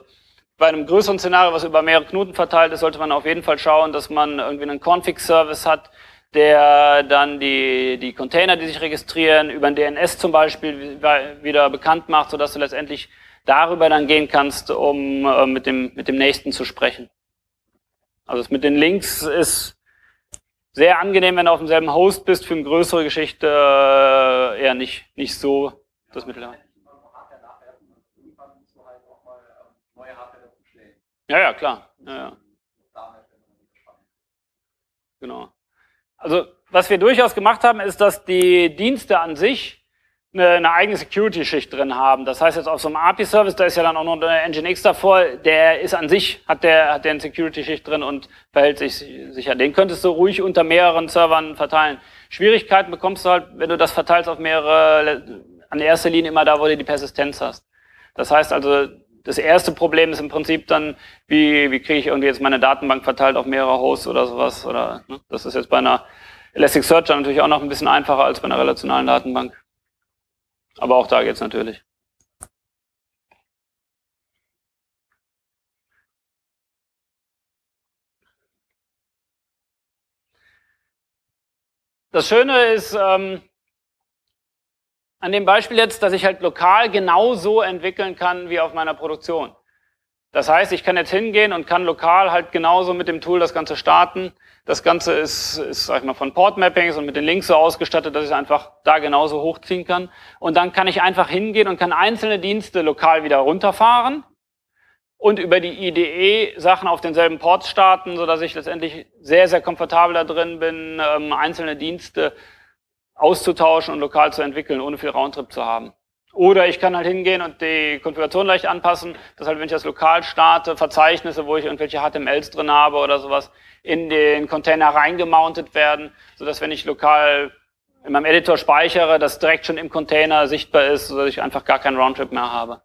bei einem größeren Szenario, was über mehrere Knoten verteilt ist, sollte man auf jeden Fall schauen, dass man irgendwie einen Config-Service hat, der dann die Container, die sich registrieren, über ein DNS zum Beispiel wieder bekannt macht, sodass du letztendlich darüber dann gehen kannst, um mit dem Nächsten zu sprechen. Also das mit den Links ist sehr angenehm, wenn du auf demselben Host bist, für eine größere Geschichte eher nicht so das Mittelhaar. Ja, klar. Ja. Genau. Also was wir durchaus gemacht haben, ist, dass die Dienste an sich eine eigene Security-Schicht drin haben. Das heißt jetzt auf so einem API-Service, da ist ja dann auch noch eine nginx davor, der ist an sich, hat der eine Security-Schicht drin und verhält sich sicher. Den könntest du ruhig unter mehreren Servern verteilen. Schwierigkeiten bekommst du halt, wenn du das verteilst auf mehrere, an erster Linie immer da, wo du die Persistenz hast. Das heißt also, das erste Problem ist im Prinzip dann, wie kriege ich irgendwie jetzt meine Datenbank verteilt auf mehrere Hosts oder sowas. Oder, ne? Das ist jetzt bei einer Elasticsearch dann natürlich auch noch ein bisschen einfacher als bei einer relationalen Datenbank. Aber auch da geht's natürlich. Das Schöne ist an dem Beispiel jetzt, dass ich halt lokal genauso entwickeln kann wie auf meiner Produktion. Das heißt, ich kann jetzt hingehen und kann lokal halt genauso mit dem Tool das Ganze starten. Das Ganze ist sag ich mal, von Port-Mappings und mit den Links so ausgestattet, dass ich es einfach da genauso hochziehen kann. Und dann kann ich einfach hingehen und kann einzelne Dienste lokal wieder runterfahren und über die IDE Sachen auf denselben Ports starten, sodass ich letztendlich sehr, sehr komfortabel da drin bin, einzelne Dienste auszutauschen und lokal zu entwickeln, ohne viel Roundtrip zu haben. Oder ich kann halt hingehen und die Konfiguration leicht anpassen, dass halt, wenn ich das lokal starte, Verzeichnisse, wo ich irgendwelche HTMLs drin habe oder sowas, in den Container reingemountet werden, sodass, wenn ich lokal in meinem Editor speichere, das direkt schon im Container sichtbar ist, sodass ich einfach gar keinen Roundtrip mehr habe.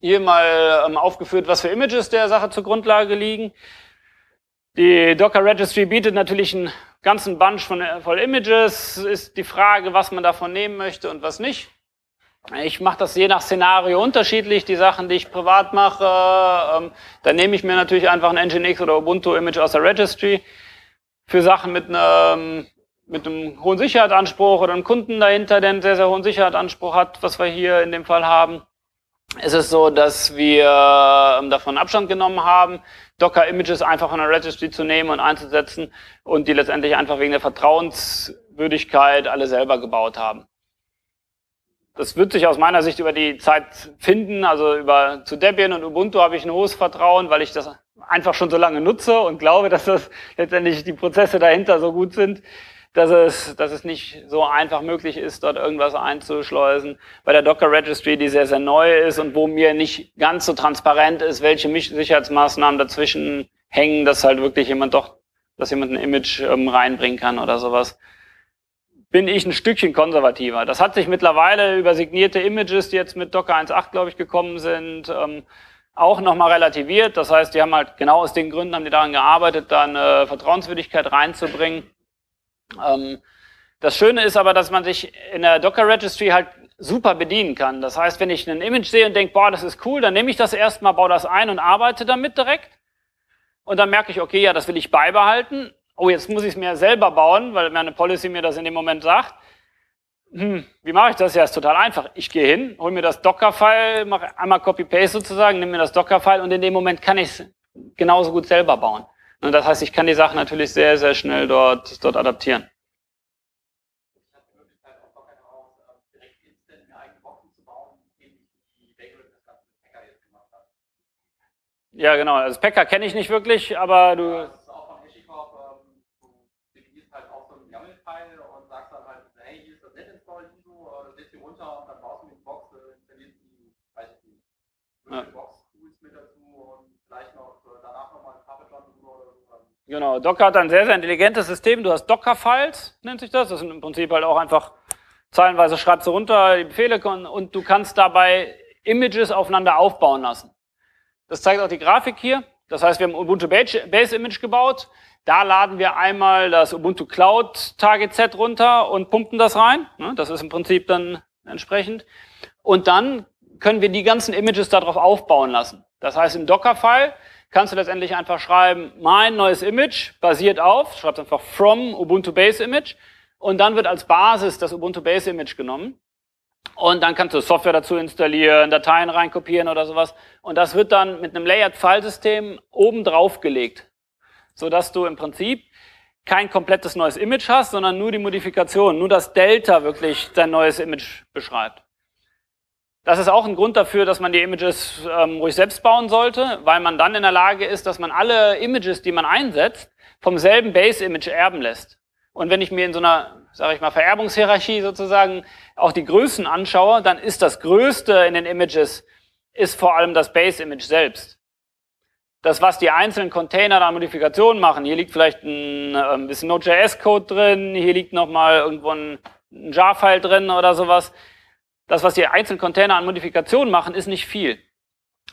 Hier mal aufgeführt, was für Images der Sache zur Grundlage liegen. Die Docker Registry bietet natürlich einen ganzen Bunch voll Images. Ist die Frage, was man davon nehmen möchte und was nicht. Ich mache das je nach Szenario unterschiedlich. Die Sachen, die ich privat mache, dann nehme ich mir natürlich einfach ein nginx oder Ubuntu-Image aus der Registry. Für Sachen mit einem hohen Sicherheitsanspruch oder einem Kunden dahinter, der einen sehr, sehr hohen Sicherheitsanspruch hat, was wir hier in dem Fall haben. Es ist so, dass wir davon Abstand genommen haben, Docker-Images einfach in der Registry zu nehmen und einzusetzen und die letztendlich einfach wegen der Vertrauenswürdigkeit alle selber gebaut haben. Das wird sich aus meiner Sicht über die Zeit finden, also zu Debian und Ubuntu habe ich ein hohes Vertrauen, weil ich das einfach schon so lange nutze und glaube, dass das letztendlich die Prozesse dahinter so gut sind, dass es nicht so einfach möglich ist, dort irgendwas einzuschleusen. Bei der Docker Registry, die sehr, sehr neu ist und wo mir nicht ganz so transparent ist, welche Sicherheitsmaßnahmen dazwischen hängen, dass halt wirklich jemand ein Image reinbringen kann oder sowas, bin ich ein Stückchen konservativer. Das hat sich mittlerweile über signierte Images, die jetzt mit Docker 1.8, glaube ich, gekommen sind, auch nochmal relativiert. Das heißt, die haben halt genau aus den Gründen, haben die daran gearbeitet, da eine Vertrauenswürdigkeit reinzubringen. Das Schöne ist aber, dass man sich in der Docker Registry halt super bedienen kann. Das heißt, wenn ich ein Image sehe und denke, boah, das ist cool, dann nehme ich das erstmal, baue das ein und arbeite damit direkt. Und dann merke ich, okay, ja, das will ich beibehalten. Oh, jetzt muss ich es mir selber bauen, weil meine Policy mir das in dem Moment sagt. Wie mache ich das? Ja, ist total einfach. Ich gehe hin, hole mir das Docker-File, mache einmal Copy-Paste sozusagen, nehme mir das Docker-File und in dem Moment kann ich es genauso gut selber bauen. Und das heißt, ich kann die Sachen natürlich sehr, sehr schnell dort adaptieren. Ich habe die Möglichkeit, auf Docker auch direkt instant eine eigene Box zu bauen, indem ich die Vagrant das Ganze mit Packer jetzt gemacht habe. Ja, genau. Also Packer kenne ich nicht wirklich, aber du... Ja, das ist auch von HashiCorp. Du definierst halt auch so einen YAML-File und sagst dann halt, hey, hier ist das Net-Install-ISO, das lädst du runter und dann baust du die Box, installierst die, weiß ich nicht, Box-Tools mit dazu und vielleicht noch danach nochmal ein Puppet. Genau, Docker hat ein sehr, sehr intelligentes System. Du hast Docker-Files, nennt sich das. Das sind im Prinzip halt auch einfach zeilenweise schreibst du runter die Befehle und du kannst dabei Images aufeinander aufbauen lassen. Das zeigt auch die Grafik hier. Das heißt, wir haben Ubuntu Base Image gebaut. Da laden wir einmal das Ubuntu Cloud Target Set runter und pumpen das rein. Das ist im Prinzip dann entsprechend. Und dann können wir die ganzen Images darauf aufbauen lassen. Das heißt, im Docker-File kannst du letztendlich einfach schreiben, mein neues Image basiert auf, schreibst einfach from Ubuntu Base Image und dann wird als Basis das Ubuntu Base Image genommen. Und dann kannst du Software dazu installieren, Dateien reinkopieren oder sowas. Und das wird dann mit einem Layered-File-System oben drauf gelegt, sodass du im Prinzip kein komplettes neues Image hast, sondern nur die Modifikation, nur das Delta wirklich dein neues Image beschreibt. Das ist auch ein Grund dafür, dass man die Images ruhig selbst bauen sollte, weil man dann in der Lage ist, dass man alle Images, die man einsetzt, vom selben Base-Image erben lässt. Und wenn ich mir in so einer, sage ich mal, Vererbungshierarchie sozusagen auch die Größen anschaue, dann ist das Größte in den Images ist vor allem das Base-Image selbst. Das, was die einzelnen Container da Modifikationen machen, hier liegt vielleicht ein bisschen Node.js-Code drin, hier liegt nochmal irgendwo ein Jar-File drin oder sowas. Das, was die einzelnen Container an Modifikationen machen, ist nicht viel.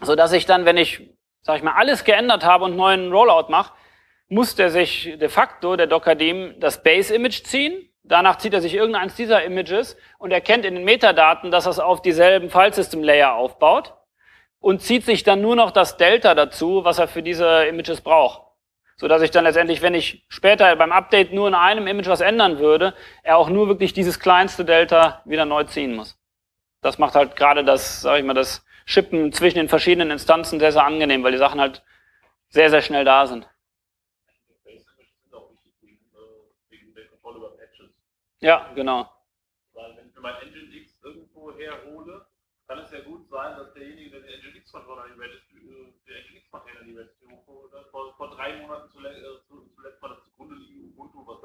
Sodass ich dann, wenn ich, sage ich mal, alles geändert habe und einen neuen Rollout mache, muss der sich de facto, der Docker-Dem, das Base-Image ziehen. Danach zieht er sich irgendeines dieser Images und erkennt in den Metadaten, dass das auf dieselben File-System-Layer aufbaut und zieht sich dann nur noch das Delta dazu, was er für diese Images braucht. Sodass ich dann letztendlich, wenn ich später beim Update nur in einem Image was ändern würde, er auch nur wirklich dieses kleinste Delta wieder neu ziehen muss. Das macht halt gerade das, sage ich mal, das Shippen zwischen den verschiedenen Instanzen sehr, sehr angenehm, weil die Sachen halt sehr, sehr schnell da sind. Ja, genau. Weil wenn ich mir mein nginx irgendwo herhole, kann es ja gut sein, dass derjenige, der den nginx-Container in die Welt hochholt, vor 3 Monaten zuletzt mal das zugrunde liegende Ubuntu, was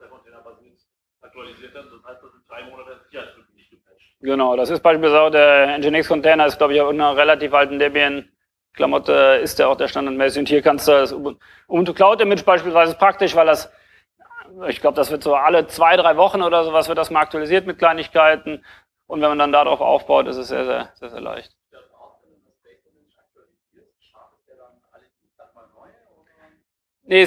der Container basiert, aktualisiert hat. Das heißt, das sind 3 Monate Sicherheitslücken nicht gepatcht. Genau, das ist beispielsweise auch der nginx-Container, ist glaube ich auch in einer relativ alten Debian Klamotte, ist der auch der standardmäßig. Und hier kannst du das Ubuntu Cloud-Image beispielsweise ist praktisch, weil das, ich glaube, das wird so alle 2, 3 Wochen oder sowas wird das mal aktualisiert mit Kleinigkeiten. Und wenn man dann darauf aufbaut, ist es sehr, sehr, sehr, sehr leicht. Nee,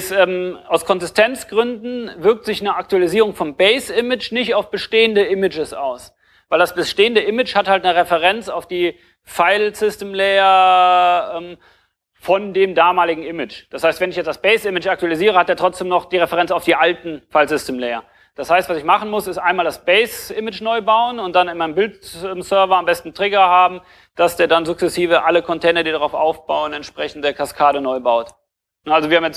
aus Konsistenzgründen wirkt sich eine Aktualisierung vom Base-Image nicht auf bestehende Images aus. Weil das bestehende Image hat halt eine Referenz auf die File-System-Layer, von dem damaligen Image. Das heißt, wenn ich jetzt das Base-Image aktualisiere, hat er trotzdem noch die Referenz auf die alten File-System-Layer. Das heißt, was ich machen muss, ist einmal das Base-Image neu bauen und dann in meinem Bildserver am besten Trigger haben, dass der dann sukzessive alle Container, die darauf aufbauen, entsprechend der Kaskade neu baut. Also wir haben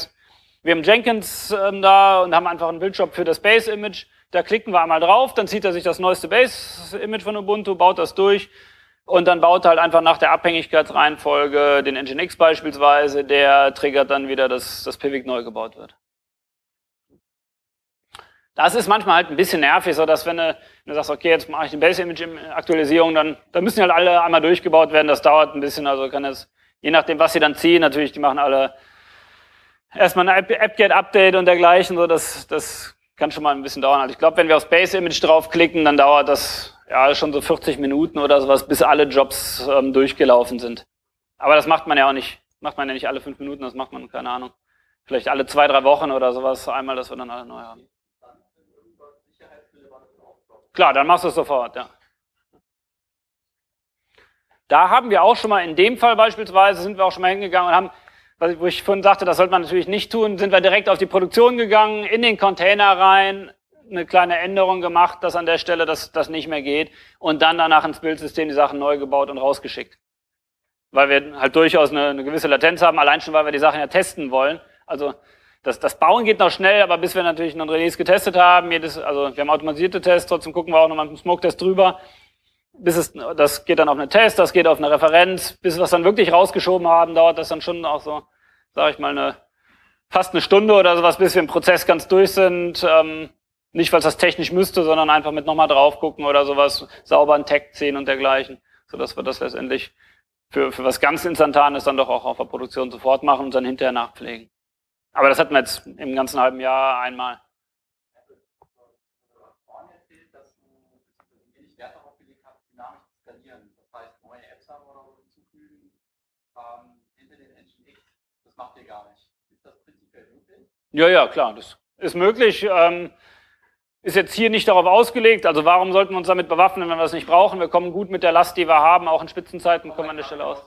Jenkins da und haben einfach einen Build-Job für das Base-Image. Da klicken wir einmal drauf, dann zieht er sich das neueste Base-Image von Ubuntu, baut das durch. Und dann baut er halt einfach nach der Abhängigkeitsreihenfolge den nginx beispielsweise, der triggert dann wieder, dass das Pivink neu gebaut wird. Das ist manchmal halt ein bisschen nervig, so dass wenn du sagst, okay, jetzt mache ich eine Base-Image-Aktualisierung, dann müssen die halt alle einmal durchgebaut werden, das dauert ein bisschen, also kann das, je nachdem, was sie dann ziehen, natürlich, die machen alle erstmal ein App-Get-Update und dergleichen, so das kann schon mal ein bisschen dauern. Also ich glaube, wenn wir aufs Base-Image draufklicken, dann dauert das ja schon so 40 Minuten oder sowas, bis alle Jobs durchgelaufen sind. Aber das macht man ja auch nicht. Macht man ja nicht alle 5 Minuten, das macht man, keine Ahnung. Vielleicht alle 2, 3 Wochen oder sowas einmal, dass wir dann alle neu haben. Klar, dann machst du es sofort, ja. Da haben wir auch schon mal, in dem Fall beispielsweise, sind wir auch schon mal hingegangen und haben, wo ich vorhin sagte, das sollte man natürlich nicht tun, sind wir direkt auf die Produktion gegangen, in den Container rein, eine kleine Änderung gemacht, dass an der Stelle das nicht mehr geht und dann danach ins Bildsystem die Sachen neu gebaut und rausgeschickt. Weil wir halt durchaus eine gewisse Latenz haben, allein schon, weil wir die Sachen ja testen wollen. Also das Bauen geht noch schnell, aber bis wir natürlich einen Release getestet haben, also wir haben automatisierte Tests, trotzdem gucken wir auch nochmal einen Smoke-Test drüber. Das geht dann auf einen Test, das geht auf eine Referenz, bis wir es dann wirklich rausgeschoben haben, dauert das dann schon auch so, sage ich mal, fast eine Stunde oder sowas, bis wir im Prozess ganz durch sind. Nicht, weil es das technisch müsste, sondern einfach mit nochmal drauf gucken oder sowas, sauberen Tag ziehen und dergleichen, sodass wir das letztendlich für was ganz Instantanes dann doch auch auf der Produktion sofort machen und dann hinterher nachpflegen. Aber das hatten wir jetzt im ganzen halben Jahr einmal. das macht ihr gar nicht. Ist das prinzipiell möglich? Ja, ja, klar, das ist möglich. Ist jetzt hier nicht darauf ausgelegt, also warum sollten wir uns damit bewaffnen, wenn wir es nicht brauchen? Wir kommen gut mit der Last, die wir haben, auch in Spitzenzeiten kommen wir an der Stelle aus.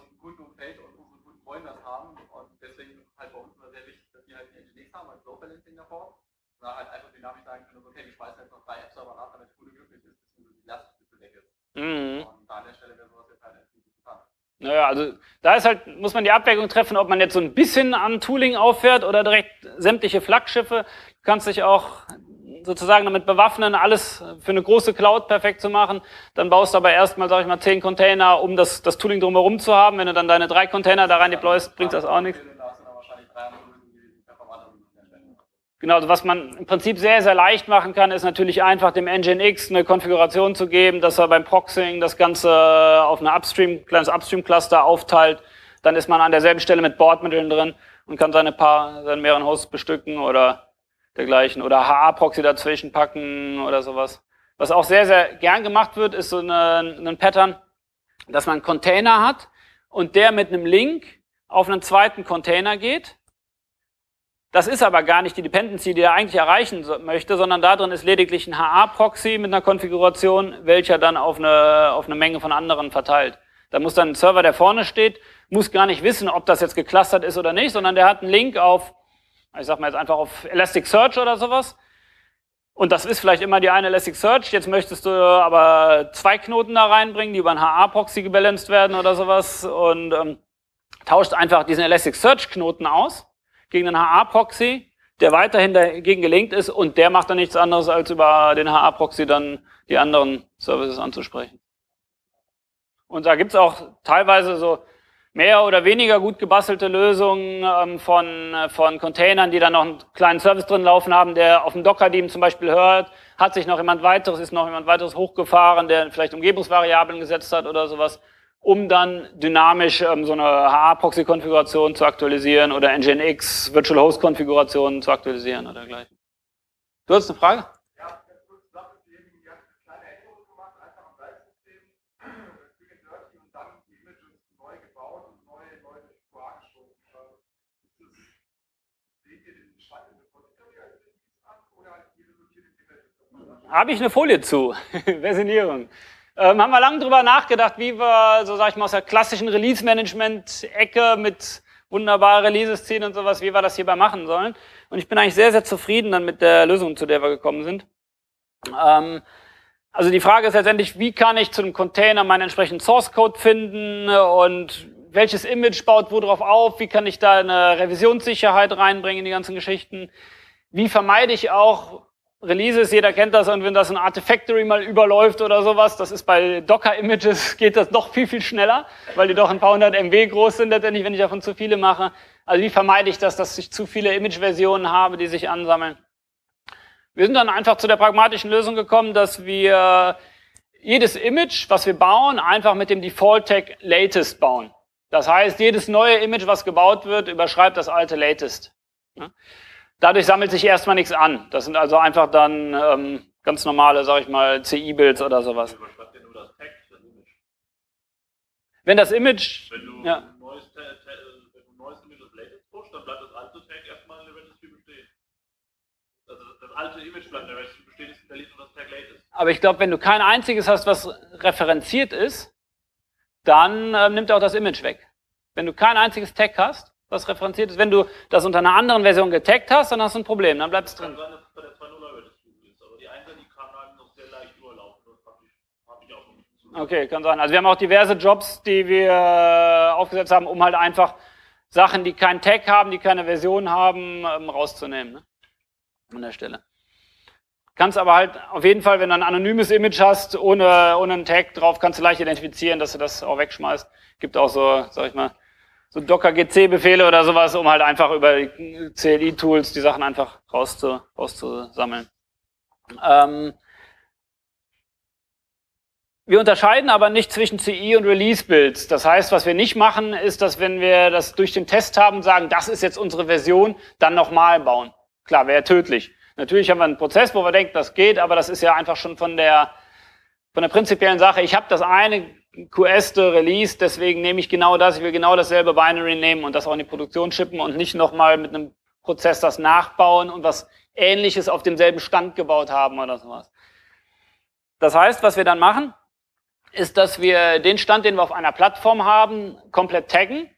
Mhm. Naja, also da ist halt, muss man die Abwägung treffen, ob man jetzt so ein bisschen an Tooling auffährt oder direkt sämtliche Flaggschiffe. Du kannst dich auch sozusagen damit bewaffnen, alles für eine große Cloud perfekt zu machen. Dann baust du aber erstmal, sag ich mal, 10 Container, um das Tooling drumherum zu haben. Wenn du dann deine 3 Container da rein deployst, bringt das auch nichts. Genau, also was man im Prinzip sehr, sehr leicht machen kann, ist natürlich einfach dem nginx eine Konfiguration zu geben, dass er beim Proxying das Ganze auf ein kleines Upstream-Cluster aufteilt. Dann ist man an derselben Stelle mit Bordmitteln drin und kann seine mehreren Hosts bestücken oder dergleichen. Oder HA-Proxy dazwischen packen oder sowas. Was auch sehr, sehr gern gemacht wird, ist so ein Pattern, dass man einen Container hat und der mit einem Link auf einen zweiten Container geht. Das ist aber gar nicht die Dependency, die er eigentlich erreichen möchte, sondern da drin ist lediglich ein HA-Proxy mit einer Konfiguration, welcher dann auf eine Menge von anderen verteilt. Da muss dann ein Server, der vorne steht, muss gar nicht wissen, ob das jetzt geclustert ist oder nicht, sondern der hat einen Link auf, ich sag mal jetzt einfach auf Elasticsearch oder sowas. Und das ist vielleicht immer die eine Elasticsearch, jetzt möchtest du aber 2 Knoten da reinbringen, die über ein HA-Proxy gebalanced werden oder sowas und tauscht einfach diesen Elasticsearch-Knoten aus gegen einen HA-Proxy, der weiterhin dagegen gelinkt ist und der macht dann nichts anderes, als über den HA-Proxy dann die anderen Services anzusprechen. Und da gibt's auch teilweise so mehr oder weniger gut gebastelte Lösungen von Containern, die dann noch einen kleinen Service drin laufen haben, der auf dem Docker-Team zum Beispiel hört, ist noch jemand weiteres hochgefahren, der vielleicht Umgebungsvariablen gesetzt hat oder sowas, um dann dynamisch so eine HA-Proxy-Konfiguration zu aktualisieren oder nginx Virtual Host-Konfigurationen zu aktualisieren oder dergleichen. Du hast eine Frage? Ja, ich habe kurz gesagt, die haben eine kleine Änderung gemacht, einfach am Live-System, dirty und dann die Images neu gebaut und neue Leute vorgeschoben. Seht ihr den Stand in der Repository als Release an oder als jede sortierte Images? Habe ich eine Folie zu. Versionierung. Haben wir lange drüber nachgedacht, wie wir, so sag ich mal, aus der klassischen Release-Management-Ecke mit wunderbaren Releases ziehen und sowas, wie wir das hierbei machen sollen. Und ich bin eigentlich sehr, sehr zufrieden dann mit der Lösung, zu der wir gekommen sind. Also die Frage ist letztendlich, wie kann ich zu einem Container meinen entsprechenden Source-Code finden und welches Image baut wo drauf auf, wie kann ich da eine Revisionssicherheit reinbringen in die ganzen Geschichten, wie vermeide ich auch Releases, jeder kennt das, und wenn das ein Artifactory mal überläuft oder sowas, das ist bei Docker-Images, geht das noch viel, viel schneller, weil die doch ein paar hundert MB groß sind, letztendlich, wenn ich davon zu viele mache. Also wie vermeide ich das, dass ich zu viele Image-Versionen habe, die sich ansammeln? Wir sind dann einfach zu der pragmatischen Lösung gekommen, dass wir jedes Image, was wir bauen, einfach mit dem Default-Tag Latest bauen. Das heißt, jedes neue Image, was gebaut wird, überschreibt das alte Latest. Dadurch sammelt sich erstmal nichts an. Das sind also einfach dann ganz normale, sag ich mal, CI-Builds oder sowas. Überschreibt ja nur das Tag, das Image. Wenn das Image... Wenn du ein neues Image das Latest pushst, dann bleibt das alte Tag erstmal in der Registry bestehen. Also das alte Image bleibt in der Registry bestehen, ist hinterlegt und das Tag Latest. Aber ich glaube, wenn du kein einziges hast, was referenziert ist, dann nimmt er auch das Image weg. Wenn du kein einziges Tag hast, was referenziert ist. Wenn du das unter einer anderen Version getaggt hast, dann hast du ein Problem, dann bleibst du drin. Kann sein, dass bei der 2.0er das ist, aber die 1er, die kann halt noch sehr leicht überlaufen. Das hab ich auch noch nicht zu. Okay, kann sein. Also wir haben auch diverse Jobs, die wir aufgesetzt haben, um halt einfach Sachen, die keinen Tag haben, die keine Version haben, rauszunehmen, ne? An der Stelle. Kannst aber halt auf jeden Fall, wenn du ein anonymes Image hast, ohne einen Tag drauf, kannst du leicht identifizieren, dass du das auch wegschmeißt. Gibt auch so, sag ich mal, so Docker-GC-Befehle oder sowas, um halt einfach über CLI-Tools die Sachen einfach rauszusammeln. Wir unterscheiden aber nicht zwischen CI und Release-Builds. Das heißt, was wir nicht machen, ist, dass wenn wir das durch den Test haben und sagen, das ist jetzt unsere Version, dann nochmal bauen. Klar, wäre tödlich. Natürlich haben wir einen Prozess, wo wir denken, das geht, aber das ist ja einfach schon von der prinzipiellen Sache. Ich habe das eine QS-te Release, deswegen nehme ich genau das, ich will genau dasselbe Binary nehmen und das auch in die Produktion schippen und nicht nochmal mit einem Prozess das nachbauen und was Ähnliches auf demselben Stand gebaut haben oder sowas. Das heißt, was wir dann machen, ist, dass wir den Stand, den wir auf einer Plattform haben, komplett taggen.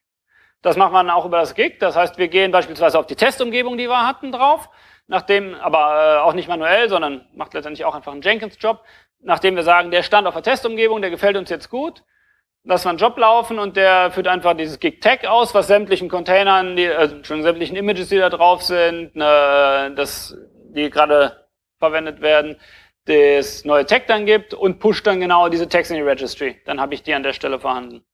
Das macht man auch über das Gig. Das heißt, wir gehen beispielsweise auf die Testumgebung, die wir hatten, drauf, nachdem, aber auch nicht manuell, sondern macht letztendlich auch einfach einen Jenkins-Job, nachdem wir sagen, der Stand auf der Testumgebung, der gefällt uns jetzt gut, lassen wir einen Job laufen und der führt einfach dieses Gig-Tag aus, was sämtlichen Containern, sämtlichen Images, die da drauf sind, die gerade verwendet werden, das neue Tag dann gibt und pusht dann genau diese Tags in die Registry. Dann habe ich die an der Stelle vorhanden.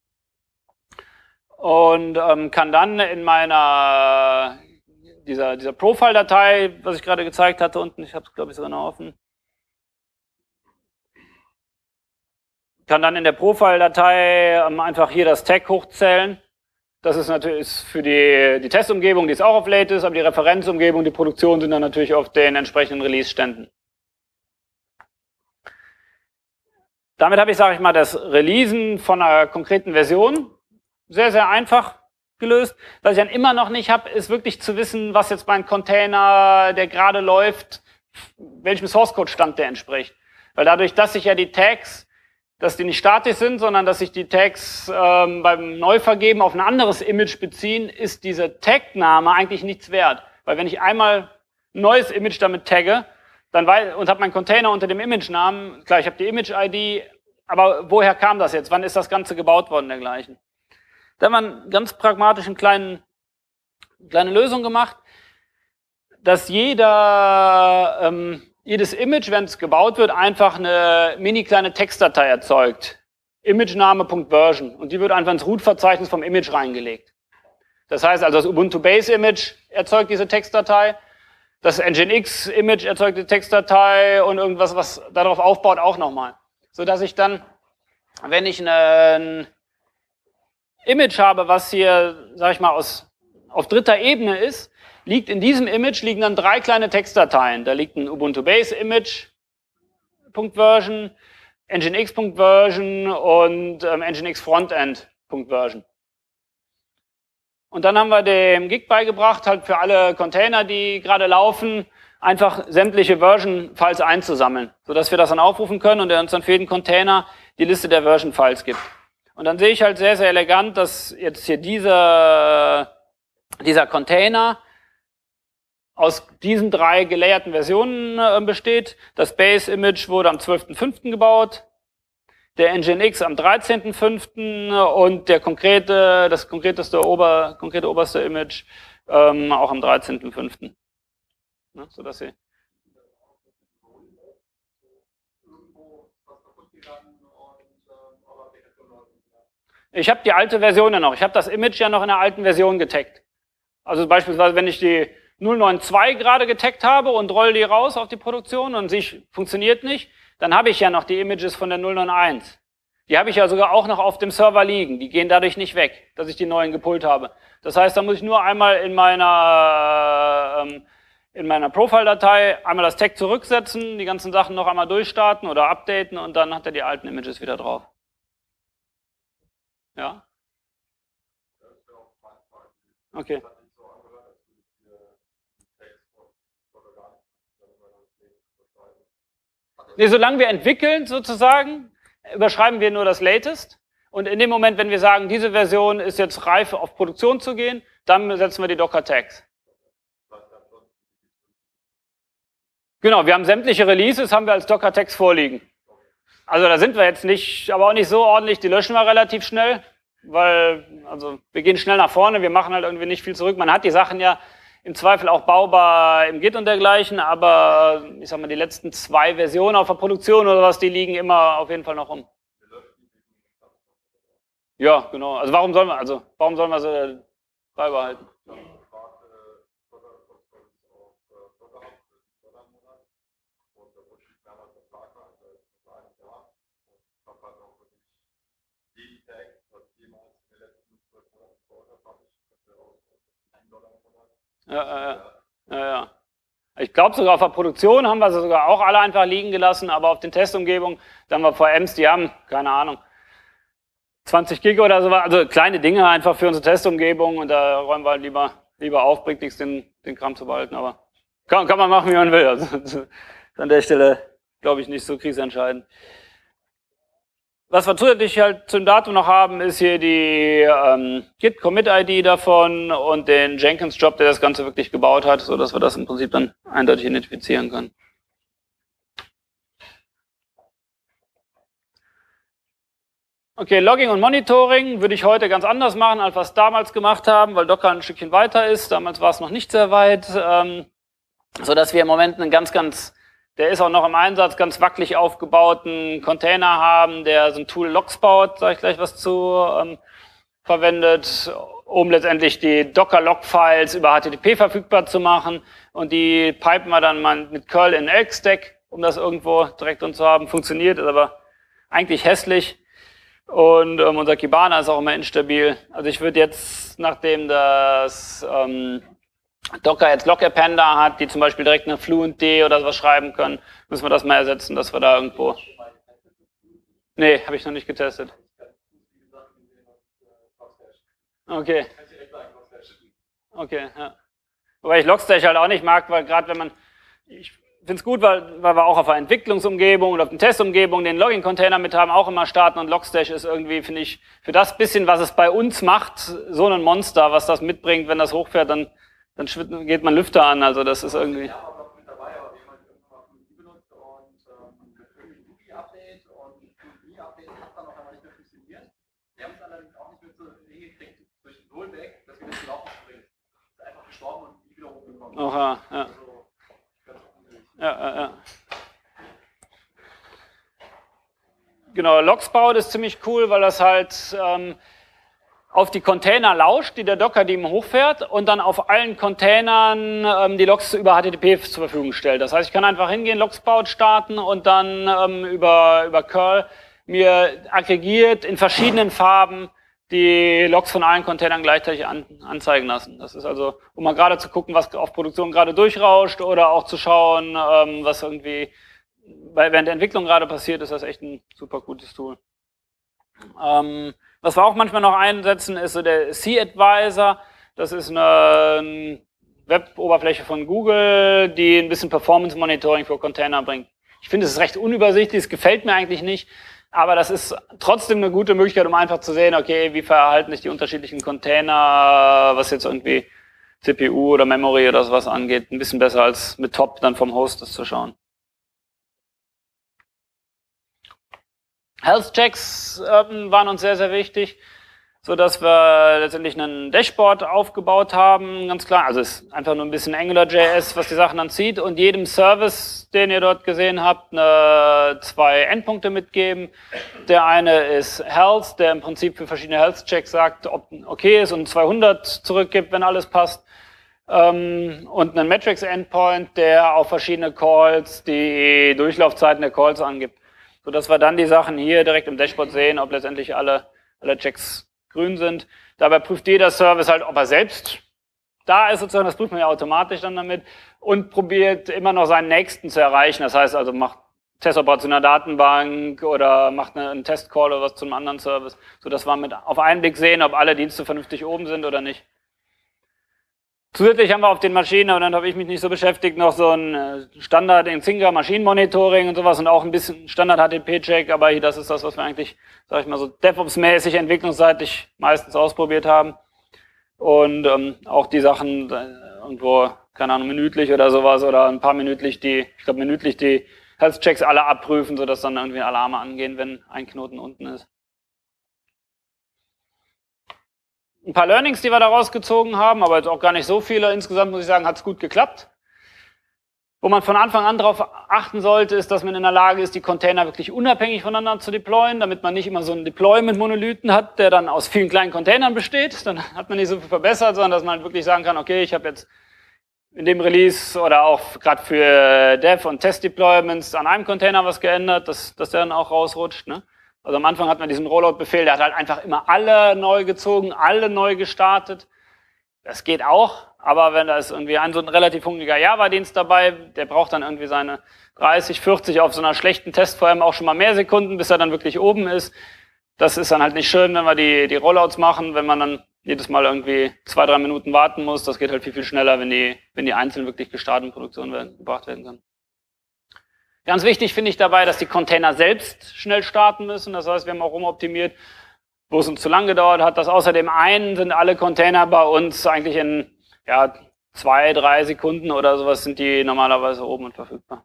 Und kann dann in meiner dieser Profile-Datei, was ich gerade gezeigt hatte unten, ich habe es glaube ich sogar noch offen, kann dann in der Profile-Datei einfach hier das Tag hochzählen. Das ist natürlich für die Testumgebung, die ist auch auf Latest, aber die Referenzumgebung, die Produktion sind dann natürlich auf den entsprechenden Release-Ständen. Damit habe ich, sage ich mal, das Releasen von einer konkreten Version sehr, sehr einfach gelöst. Was ich dann immer noch nicht habe, ist wirklich zu wissen, was jetzt mein Container, der gerade läuft, welchem Source-Code-Stand der entspricht. Weil dadurch, dass ich ja die Tags, dass die nicht statisch sind, sondern dass sich die Tags beim Neuvergeben auf ein anderes Image beziehen, ist dieser Tag-Name eigentlich nichts wert. Weil wenn ich einmal ein neues Image damit tagge, dann und habe meinen Container unter dem Image-Namen, klar, ich habe die Image-ID, aber woher kam das jetzt? Wann ist das Ganze gebaut worden dergleichen? Da haben wir ganz pragmatisch eine kleine Lösung gemacht, dass jedes Image, wenn es gebaut wird, einfach eine mini-kleine Textdatei erzeugt. Imagename.version. Und die wird einfach ins Root-Verzeichnis vom Image reingelegt. Das heißt also, das Ubuntu-Base-Image erzeugt diese Textdatei, das nginx-Image erzeugt die Textdatei und irgendwas, was darauf aufbaut, auch nochmal. Sodass ich dann, wenn ich einen Image habe, was hier, sag ich mal, auf dritter Ebene ist, liegt in diesem Image, liegen dann drei kleine Textdateien. Da liegt ein Ubuntu Base Image .version, nginx.version und nginx Frontend .version. Und dann haben wir dem Gig beigebracht, halt für alle Container, die gerade laufen, einfach sämtliche Version-Files einzusammeln, sodass wir das dann aufrufen können und er uns dann für jeden Container die Liste der Version-Files gibt. Und dann sehe ich halt sehr, sehr elegant, dass jetzt hier dieser Container aus diesen drei gelayerten Versionen besteht. Das Base-Image wurde am 12.05. gebaut, der nginx am 13.05. und das konkrete oberste Image auch am 13.05. Ne, sodass sie ich habe die alte Version ja noch. Ich habe das Image ja noch in der alten Version getaggt. Also beispielsweise, wenn ich die 092 gerade getaggt habe und roll die raus auf die Produktion und sie funktioniert nicht, dann habe ich ja noch die Images von der 091. Die habe ich ja sogar auch noch auf dem Server liegen. Die gehen dadurch nicht weg, dass ich die neuen gepullt habe. Das heißt, da muss ich nur einmal in meiner Profile-Datei einmal das Tag zurücksetzen, die ganzen Sachen noch einmal durchstarten oder updaten und dann hat er die alten Images wieder drauf. Ja. Okay. Nee, solange wir entwickeln sozusagen, überschreiben wir nur das Latest. Und in dem Moment, wenn wir sagen, diese Version ist jetzt reif, auf Produktion zu gehen, dann setzen wir die Docker-Tags. Genau, wir haben sämtliche Releases, haben wir als Docker-Tags vorliegen. Also da sind wir jetzt nicht, aber auch nicht so ordentlich, die löschen wir relativ schnell, weil also wir gehen schnell nach vorne, wir machen halt irgendwie nicht viel zurück. Man hat die Sachen ja im Zweifel auch baubar im Git und dergleichen, aber ich sag mal, die letzten zwei Versionen auf der Produktion oder was, die liegen immer auf jeden Fall noch rum. Ja, genau. Also warum sollen wir sie beibehalten? Ja. Ich glaube sogar auf der Produktion haben wir sie sogar auch alle einfach liegen gelassen, aber auf den Testumgebungen, da haben wir VMs, die haben, keine Ahnung, 20 Gig oder so, also kleine Dinge einfach für unsere Testumgebung, und da räumen wir halt lieber auf, bringt nichts, den Kram zu behalten, aber kann man machen, wie man will. Also, an der Stelle, glaube ich, nicht so kriegsentscheidend. Was wir zusätzlich halt zum Datum noch haben, ist hier die Git-Commit-ID davon und den Jenkins-Job, der das Ganze wirklich gebaut hat, sodass wir das im Prinzip dann eindeutig identifizieren können. Okay, Logging und Monitoring würde ich heute ganz anders machen, als wir es damals gemacht haben, weil Docker ein Stückchen weiter ist. Damals war es noch nicht sehr weit, sodass wir im Moment einen der ist auch noch im Einsatz, ganz wackelig aufgebauten Container haben, der so ein Tool Logs baut, sage ich gleich was zu, verwendet, um letztendlich die Docker-Log-Files über HTTP verfügbar zu machen, und die pipen wir dann mal mit Curl in Elk-Stack, um das irgendwo direkt drin zu haben. Funktioniert, ist aber eigentlich hässlich. Und unser Kibana ist auch immer instabil. Also ich würde jetzt, nachdem das Docker jetzt Log-Appender hat, die zum Beispiel direkt eine Fluent D oder sowas schreiben können, müssen wir das mal ersetzen, dass wir da irgendwo... Nee, habe ich noch nicht getestet. Okay. Okay, ja. Wobei ich LogStash halt auch nicht mag, weil gerade wenn man... Ich finde es gut, weil wir auch auf einer Entwicklungsumgebung oder auf einer Testumgebung den Logging-Container mit haben, auch immer starten, und LogStash ist irgendwie, finde ich, für das bisschen, was es bei uns macht, so ein Monster, was das mitbringt. Wenn das hochfährt, dann geht man Lüfter an, also das ist irgendwie... Ja, aber noch mit dabei, aber jemand irgendwann von die benutzt und Update und die Update hat dann auch einmal nicht mehr funktioniert. Wir haben es allerdings auch nicht mehr so hingekriegt durch den Rollback, dass wir das Laufen springen. Es ist einfach gestorben und nie wieder hochgekommen. Oha, ja. Ja. Genau, Logs baut ist ziemlich cool, weil das halt auf die Container lauscht, die der Docker-Daemon hochfährt, und dann auf allen Containern die Logs über HTTP zur Verfügung stellt. Das heißt, ich kann einfach hingehen, Logs baut starten und dann über Curl mir aggregiert in verschiedenen Farben die Logs von allen Containern gleichzeitig anzeigen lassen. Das ist also, um mal gerade zu gucken, was auf Produktion gerade durchrauscht, oder auch zu schauen, was irgendwie während der Entwicklung gerade passiert, ist das echt ein super gutes Tool. Was wir auch manchmal noch einsetzen, ist so der C-Advisor. Das ist eine Web-Oberfläche von Google, die ein bisschen Performance-Monitoring für Container bringt. Ich finde, es ist recht unübersichtlich, es gefällt mir eigentlich nicht. Aber das ist trotzdem eine gute Möglichkeit, um einfach zu sehen, okay, wie verhalten sich die unterschiedlichen Container, was jetzt irgendwie CPU oder Memory oder sowas angeht, ein bisschen besser als mit Top dann vom Host das zu schauen. Health-Checks waren uns sehr, sehr wichtig, sodass wir letztendlich ein Dashboard aufgebaut haben, ganz klar. Also es ist einfach nur ein bisschen AngularJS, was die Sachen dann zieht, und jedem Service, den ihr dort gesehen habt, zwei Endpunkte mitgeben. Der eine ist Health, der im Prinzip für verschiedene Health-Checks sagt, ob okay ist und 200 zurückgibt, wenn alles passt. Und einen Metrics-Endpoint, der auf verschiedene Calls die Durchlaufzeiten der Calls angibt, sodass wir dann die Sachen hier direkt im Dashboard sehen, ob letztendlich alle Checks grün sind. Dabei prüft jeder Service halt, ob er selbst da ist sozusagen, das prüft man ja automatisch dann damit, und probiert immer noch seinen Nächsten zu erreichen. Das heißt also, macht Testoperationen in der Datenbank oder macht einen Testcall oder was zum anderen Service, sodass wir auf einen Blick sehen, ob alle Dienste vernünftig oben sind oder nicht. Zusätzlich haben wir auf den Maschinen, und dann habe ich mich nicht so beschäftigt, noch so ein Standard in Zinga Maschinenmonitoring und sowas, und auch ein bisschen Standard HTTP-Check, aber hier, das ist das, was wir eigentlich, sag ich mal, so DevOps-mäßig entwicklungsseitig meistens ausprobiert haben. Und auch die Sachen irgendwo, keine Ahnung, minütlich oder sowas, oder ein paar minütlich die Health-Checks alle abprüfen, sodass dann irgendwie Alarme angehen, wenn ein Knoten unten ist. Ein paar Learnings, die wir da rausgezogen haben, aber jetzt auch gar nicht so viele. Insgesamt muss ich sagen, hat es gut geklappt. Wo man von Anfang an darauf achten sollte, ist, dass man in der Lage ist, die Container wirklich unabhängig voneinander zu deployen, damit man nicht immer so einen Deployment-Monolithen hat, der dann aus vielen kleinen Containern besteht. Dann hat man nicht so viel verbessert, sondern dass man wirklich sagen kann, okay, ich habe jetzt in dem Release oder auch gerade für Dev- und Test-Deployments an einem Container was geändert, dass der dann auch rausrutscht, ne? Also am Anfang hat man diesen Rollout-Befehl, der hat halt einfach immer alle neu gezogen, alle neu gestartet. Das geht auch, aber wenn da ist irgendwie so ein relativ hungriger Java-Dienst dabei, der braucht dann irgendwie seine 30, 40 auf so einer schlechten Test vor allem auch schon mal mehr Sekunden, bis er dann wirklich oben ist. Das ist dann halt nicht schön, wenn wir die Rollouts machen, wenn man dann jedes Mal irgendwie 2-3 Minuten warten muss. Das geht halt viel schneller, wenn die einzeln wirklich gestartet in Produktion gebracht werden können. Ganz wichtig finde ich dabei, dass die Container selbst schnell starten müssen. Das heißt, wir haben auch rumoptimiert, wo es uns zu lang gedauert hat, dass außer dem einen sind alle Container bei uns eigentlich in 2-3 Sekunden oder sowas sind die normalerweise oben und verfügbar.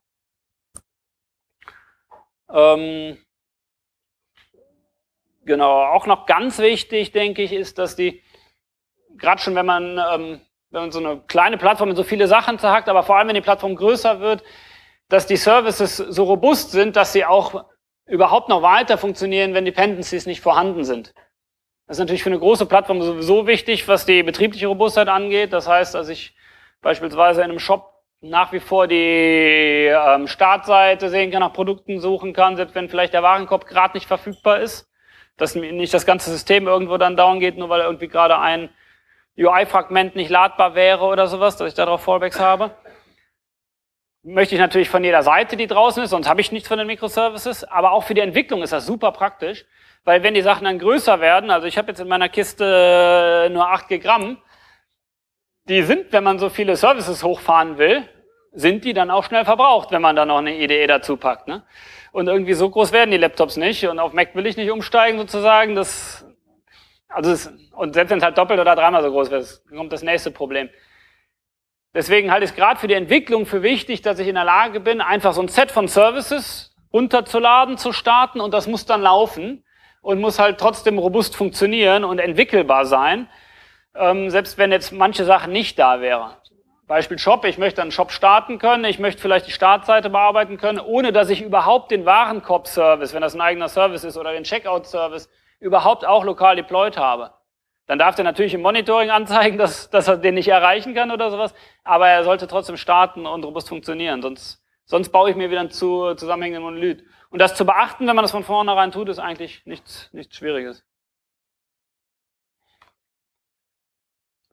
Genau, auch noch ganz wichtig, denke ich, ist, dass die, gerade schon wenn man so eine kleine Plattform mit so viele Sachen zerhackt, aber vor allem, wenn die Plattform größer wird, dass die Services so robust sind, dass sie auch überhaupt noch weiter funktionieren, wenn Dependencies nicht vorhanden sind. Das ist natürlich für eine große Plattform sowieso wichtig, was die betriebliche Robustheit angeht. Das heißt, dass ich beispielsweise in einem Shop nach wie vor die Startseite sehen kann, nach Produkten suchen kann, selbst wenn vielleicht der Warenkorb gerade nicht verfügbar ist. Dass nicht das ganze System irgendwo dann down geht, nur weil irgendwie gerade ein UI-Fragment nicht ladbar wäre oder sowas, dass ich darauf Fallbacks habe. Möchte ich natürlich von jeder Seite, die draußen ist, sonst habe ich nichts von den Microservices. Aber auch für die Entwicklung ist das super praktisch, weil wenn die Sachen dann größer werden, also ich habe jetzt in meiner Kiste nur 8 Gigramm, die sind, wenn man so viele Services hochfahren will, sind die dann auch schnell verbraucht, wenn man da noch eine IDE dazu packt, ne? Und irgendwie so groß werden die Laptops nicht. Und auf Mac will ich nicht umsteigen sozusagen. Und selbst wenn es halt doppelt oder dreimal so groß wird, kommt das nächste Problem. Deswegen halte ich es gerade für die Entwicklung für wichtig, dass ich in der Lage bin, einfach so ein Set von Services runterzuladen, zu starten. Und das muss dann laufen und muss halt trotzdem robust funktionieren und entwickelbar sein, selbst wenn jetzt manche Sachen nicht da wären. Beispiel Shop, ich möchte einen Shop starten können, ich möchte vielleicht die Startseite bearbeiten können, ohne dass ich überhaupt den Warenkorb-Service, wenn das ein eigener Service ist, oder den Checkout-Service, überhaupt auch lokal deployed habe. Dann darf der natürlich im Monitoring anzeigen, dass er den nicht erreichen kann oder sowas, aber er sollte trotzdem starten und robust funktionieren, sonst baue ich mir wieder einen zusammenhängenden Monolith. Und das zu beachten, wenn man das von vornherein tut, ist eigentlich nichts Schwieriges.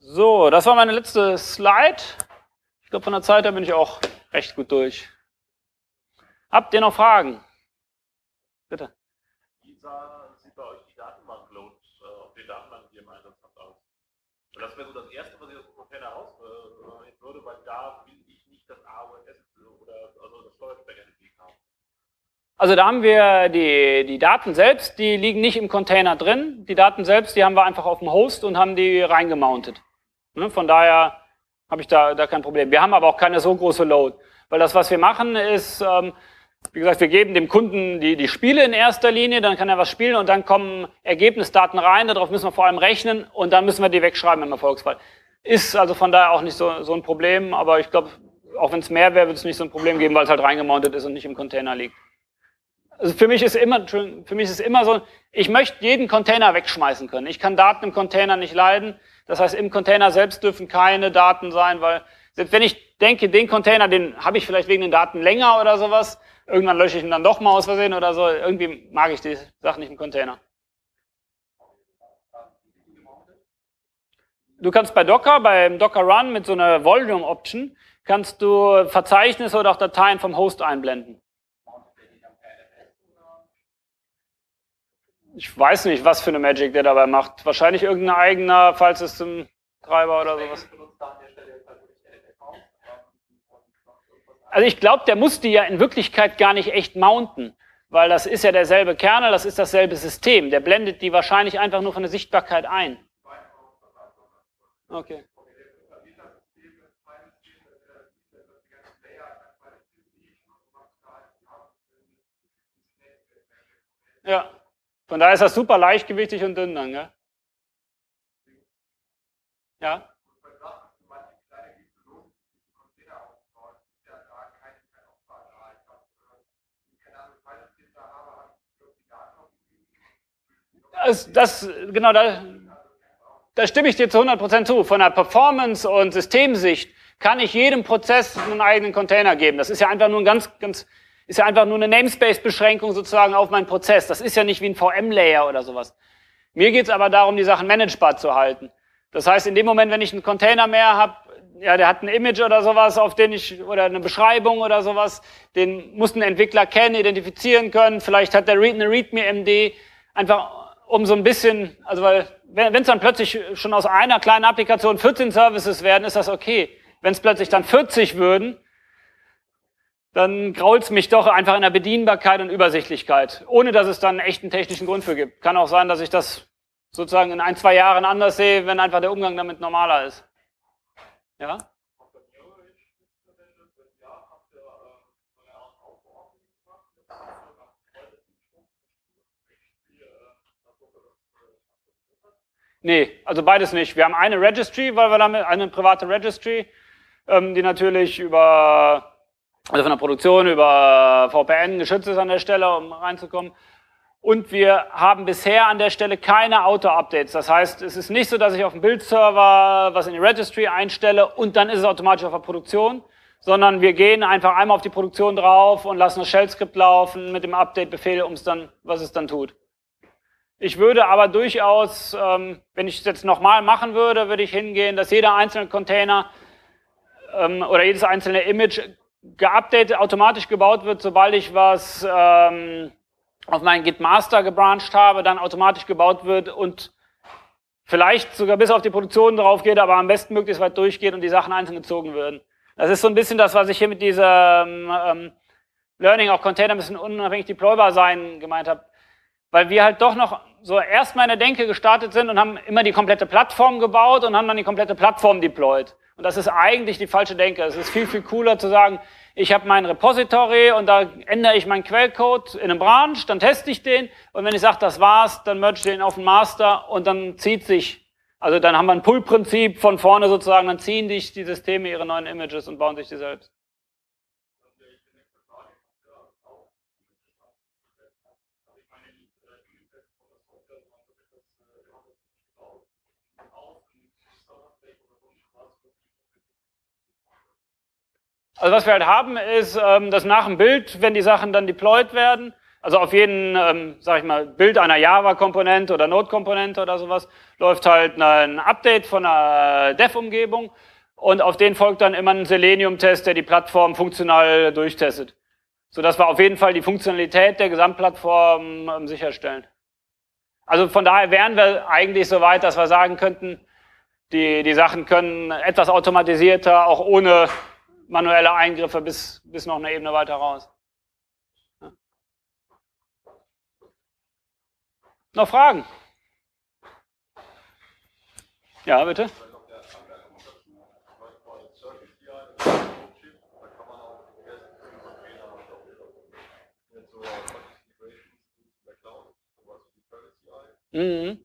So, das war meine letzte Slide. Ich glaube, von der Zeit her bin ich auch recht gut durch. Habt ihr noch Fragen? Bitte. Wie sieht bei euch die Datenbank-Load auf den Datenbanken, die ihr im Einsatz habt, aus? Und das wäre so das Erste, was ich aus dem Container rausnehmen würde, weil da will ich nicht das AOS oder also das Steuerungsbackend haben. Also da haben wir die Daten selbst, die liegen nicht im Container drin. Die Daten selbst, die haben wir einfach auf dem Host und haben die reingemountet. Von daher habe ich da kein Problem. Wir haben aber auch keine so große Load. Weil das, was wir machen, ist, wie gesagt, wir geben dem Kunden die Spiele in erster Linie, dann kann er was spielen und dann kommen Ergebnisdaten rein, darauf müssen wir vor allem rechnen und dann müssen wir die wegschreiben im Erfolgsfall. Ist also von daher auch nicht so ein Problem, aber ich glaube, auch wenn es mehr wäre, würde es nicht so ein Problem geben, weil es halt reingemountet ist und nicht im Container liegt. Also für mich ist immer so, ich möchte jeden Container wegschmeißen können. Ich kann Daten im Container nicht leiden. Das heißt, im Container selbst dürfen keine Daten sein, weil selbst wenn ich denke, den Container, den habe ich vielleicht wegen den Daten länger oder sowas, irgendwann lösche ich ihn dann doch mal aus Versehen oder so. Irgendwie mag ich die Sachen nicht im Container. Du kannst beim Docker Run mit so einer Volume Option, kannst du Verzeichnisse oder auch Dateien vom Host einblenden. Ich weiß nicht, was für eine Magic der dabei macht. Wahrscheinlich irgendein eigener File-System-Treiber oder sowas. Also ich glaube, der muss die ja in Wirklichkeit gar nicht echt mounten, weil das ist ja derselbe Kernel, das ist dasselbe System. Der blendet die wahrscheinlich einfach nur von der Sichtbarkeit ein. Okay. Ja. Von daher ist das super leichtgewichtig und dünn dann, gell? Ja? Genau, da stimme ich dir zu 100% zu. Von der Performance- und Systemsicht kann ich jedem Prozess einen eigenen Container geben. Das ist ja einfach nur ein ist ja einfach nur eine Namespace-Beschränkung sozusagen auf meinen Prozess. Das ist ja nicht wie ein VM-Layer oder sowas. Mir geht's aber darum, die Sachen managebar zu halten. Das heißt, in dem Moment, wenn ich einen Container mehr habe, ja, der hat ein Image oder sowas, auf den oder eine Beschreibung oder sowas, den muss ein Entwickler kennen, identifizieren können. Vielleicht hat der eine README-MD. Einfach um so ein bisschen, also weil, wenn es dann plötzlich schon aus einer kleinen Applikation 14 Services werden, ist das okay. Wenn es plötzlich dann 40 würden, dann grault's mich doch einfach in der Bedienbarkeit und Übersichtlichkeit, ohne dass es dann echt einen technischen Grund für gibt. Kann auch sein, dass ich das sozusagen in 1, 2 Jahren anders sehe, wenn einfach der Umgang damit normaler ist. Ja? Nee, also beides nicht. Wir haben eine Registry, weil wir damit eine private Registry, die natürlich über, also von der Produktion über VPN geschützt ist an der Stelle, um reinzukommen. Und wir haben bisher an der Stelle keine Auto-Updates. Das heißt, es ist nicht so, dass ich auf dem Build-Server was in die Registry einstelle und dann ist es automatisch auf der Produktion, sondern wir gehen einfach einmal auf die Produktion drauf und lassen das Shell-Skript laufen mit dem Update-Befehl, was es dann tut. Ich würde aber durchaus, wenn ich es jetzt nochmal machen würde, würde ich hingehen, dass jeder einzelne Container oder jedes einzelne Image geupdatet, automatisch gebaut wird, sobald ich was auf meinen Git Master gebrancht habe, dann automatisch gebaut wird und vielleicht sogar bis auf die Produktion drauf geht, aber am besten möglichst weit durchgeht und die Sachen einzeln gezogen werden. Das ist so ein bisschen das, was ich hier mit dieser Learning, auch Container müssen unabhängig deploybar sein, gemeint habe. Weil wir halt doch noch so erstmal in der Denke gestartet sind und haben immer die komplette Plattform gebaut und haben dann die komplette Plattform deployed. Und das ist eigentlich die falsche Denke. Es ist viel, viel cooler zu sagen, ich habe mein Repository und da ändere ich meinen Quellcode in einem Branch, dann teste ich den und wenn ich sage, das war's, dann merge ich den auf den Master und dann zieht sich, also dann haben wir ein Pull-Prinzip von vorne sozusagen, dann ziehen sich die Systeme ihre neuen Images und bauen sich die selbst. Also was wir halt haben ist, dass nach dem Build, wenn die Sachen dann deployed werden, also auf jeden, sag ich mal, Build einer Java-Komponente oder Node-Komponente oder sowas, läuft halt ein Update von einer Dev-Umgebung und auf den folgt dann immer ein Selenium-Test, der die Plattform funktional durchtestet. Sodass wir auf jeden Fall die Funktionalität der Gesamtplattform sicherstellen. Also von daher wären wir eigentlich so weit, dass wir sagen könnten, die Sachen können etwas automatisierter, auch ohne manuelle Eingriffe bis noch eine Ebene weiter raus. Ja. Noch Fragen? Ja, bitte. Mhm.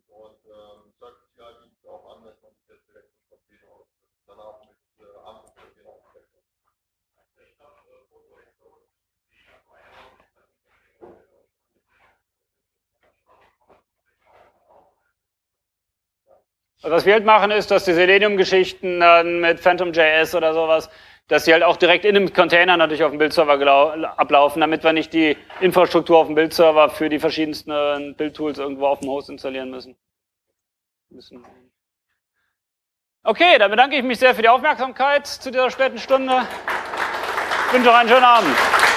Also was wir halt machen ist, dass die Selenium-Geschichten dann mit Phantom.js oder sowas, dass die halt auch direkt in dem Container natürlich auf dem Build-Server ablaufen, damit wir nicht die Infrastruktur auf dem Build-Server für die verschiedensten Build-Tools irgendwo auf dem Host installieren müssen. Okay, dann bedanke ich mich sehr für die Aufmerksamkeit zu dieser späten Stunde. Ich wünsche euch einen schönen Abend.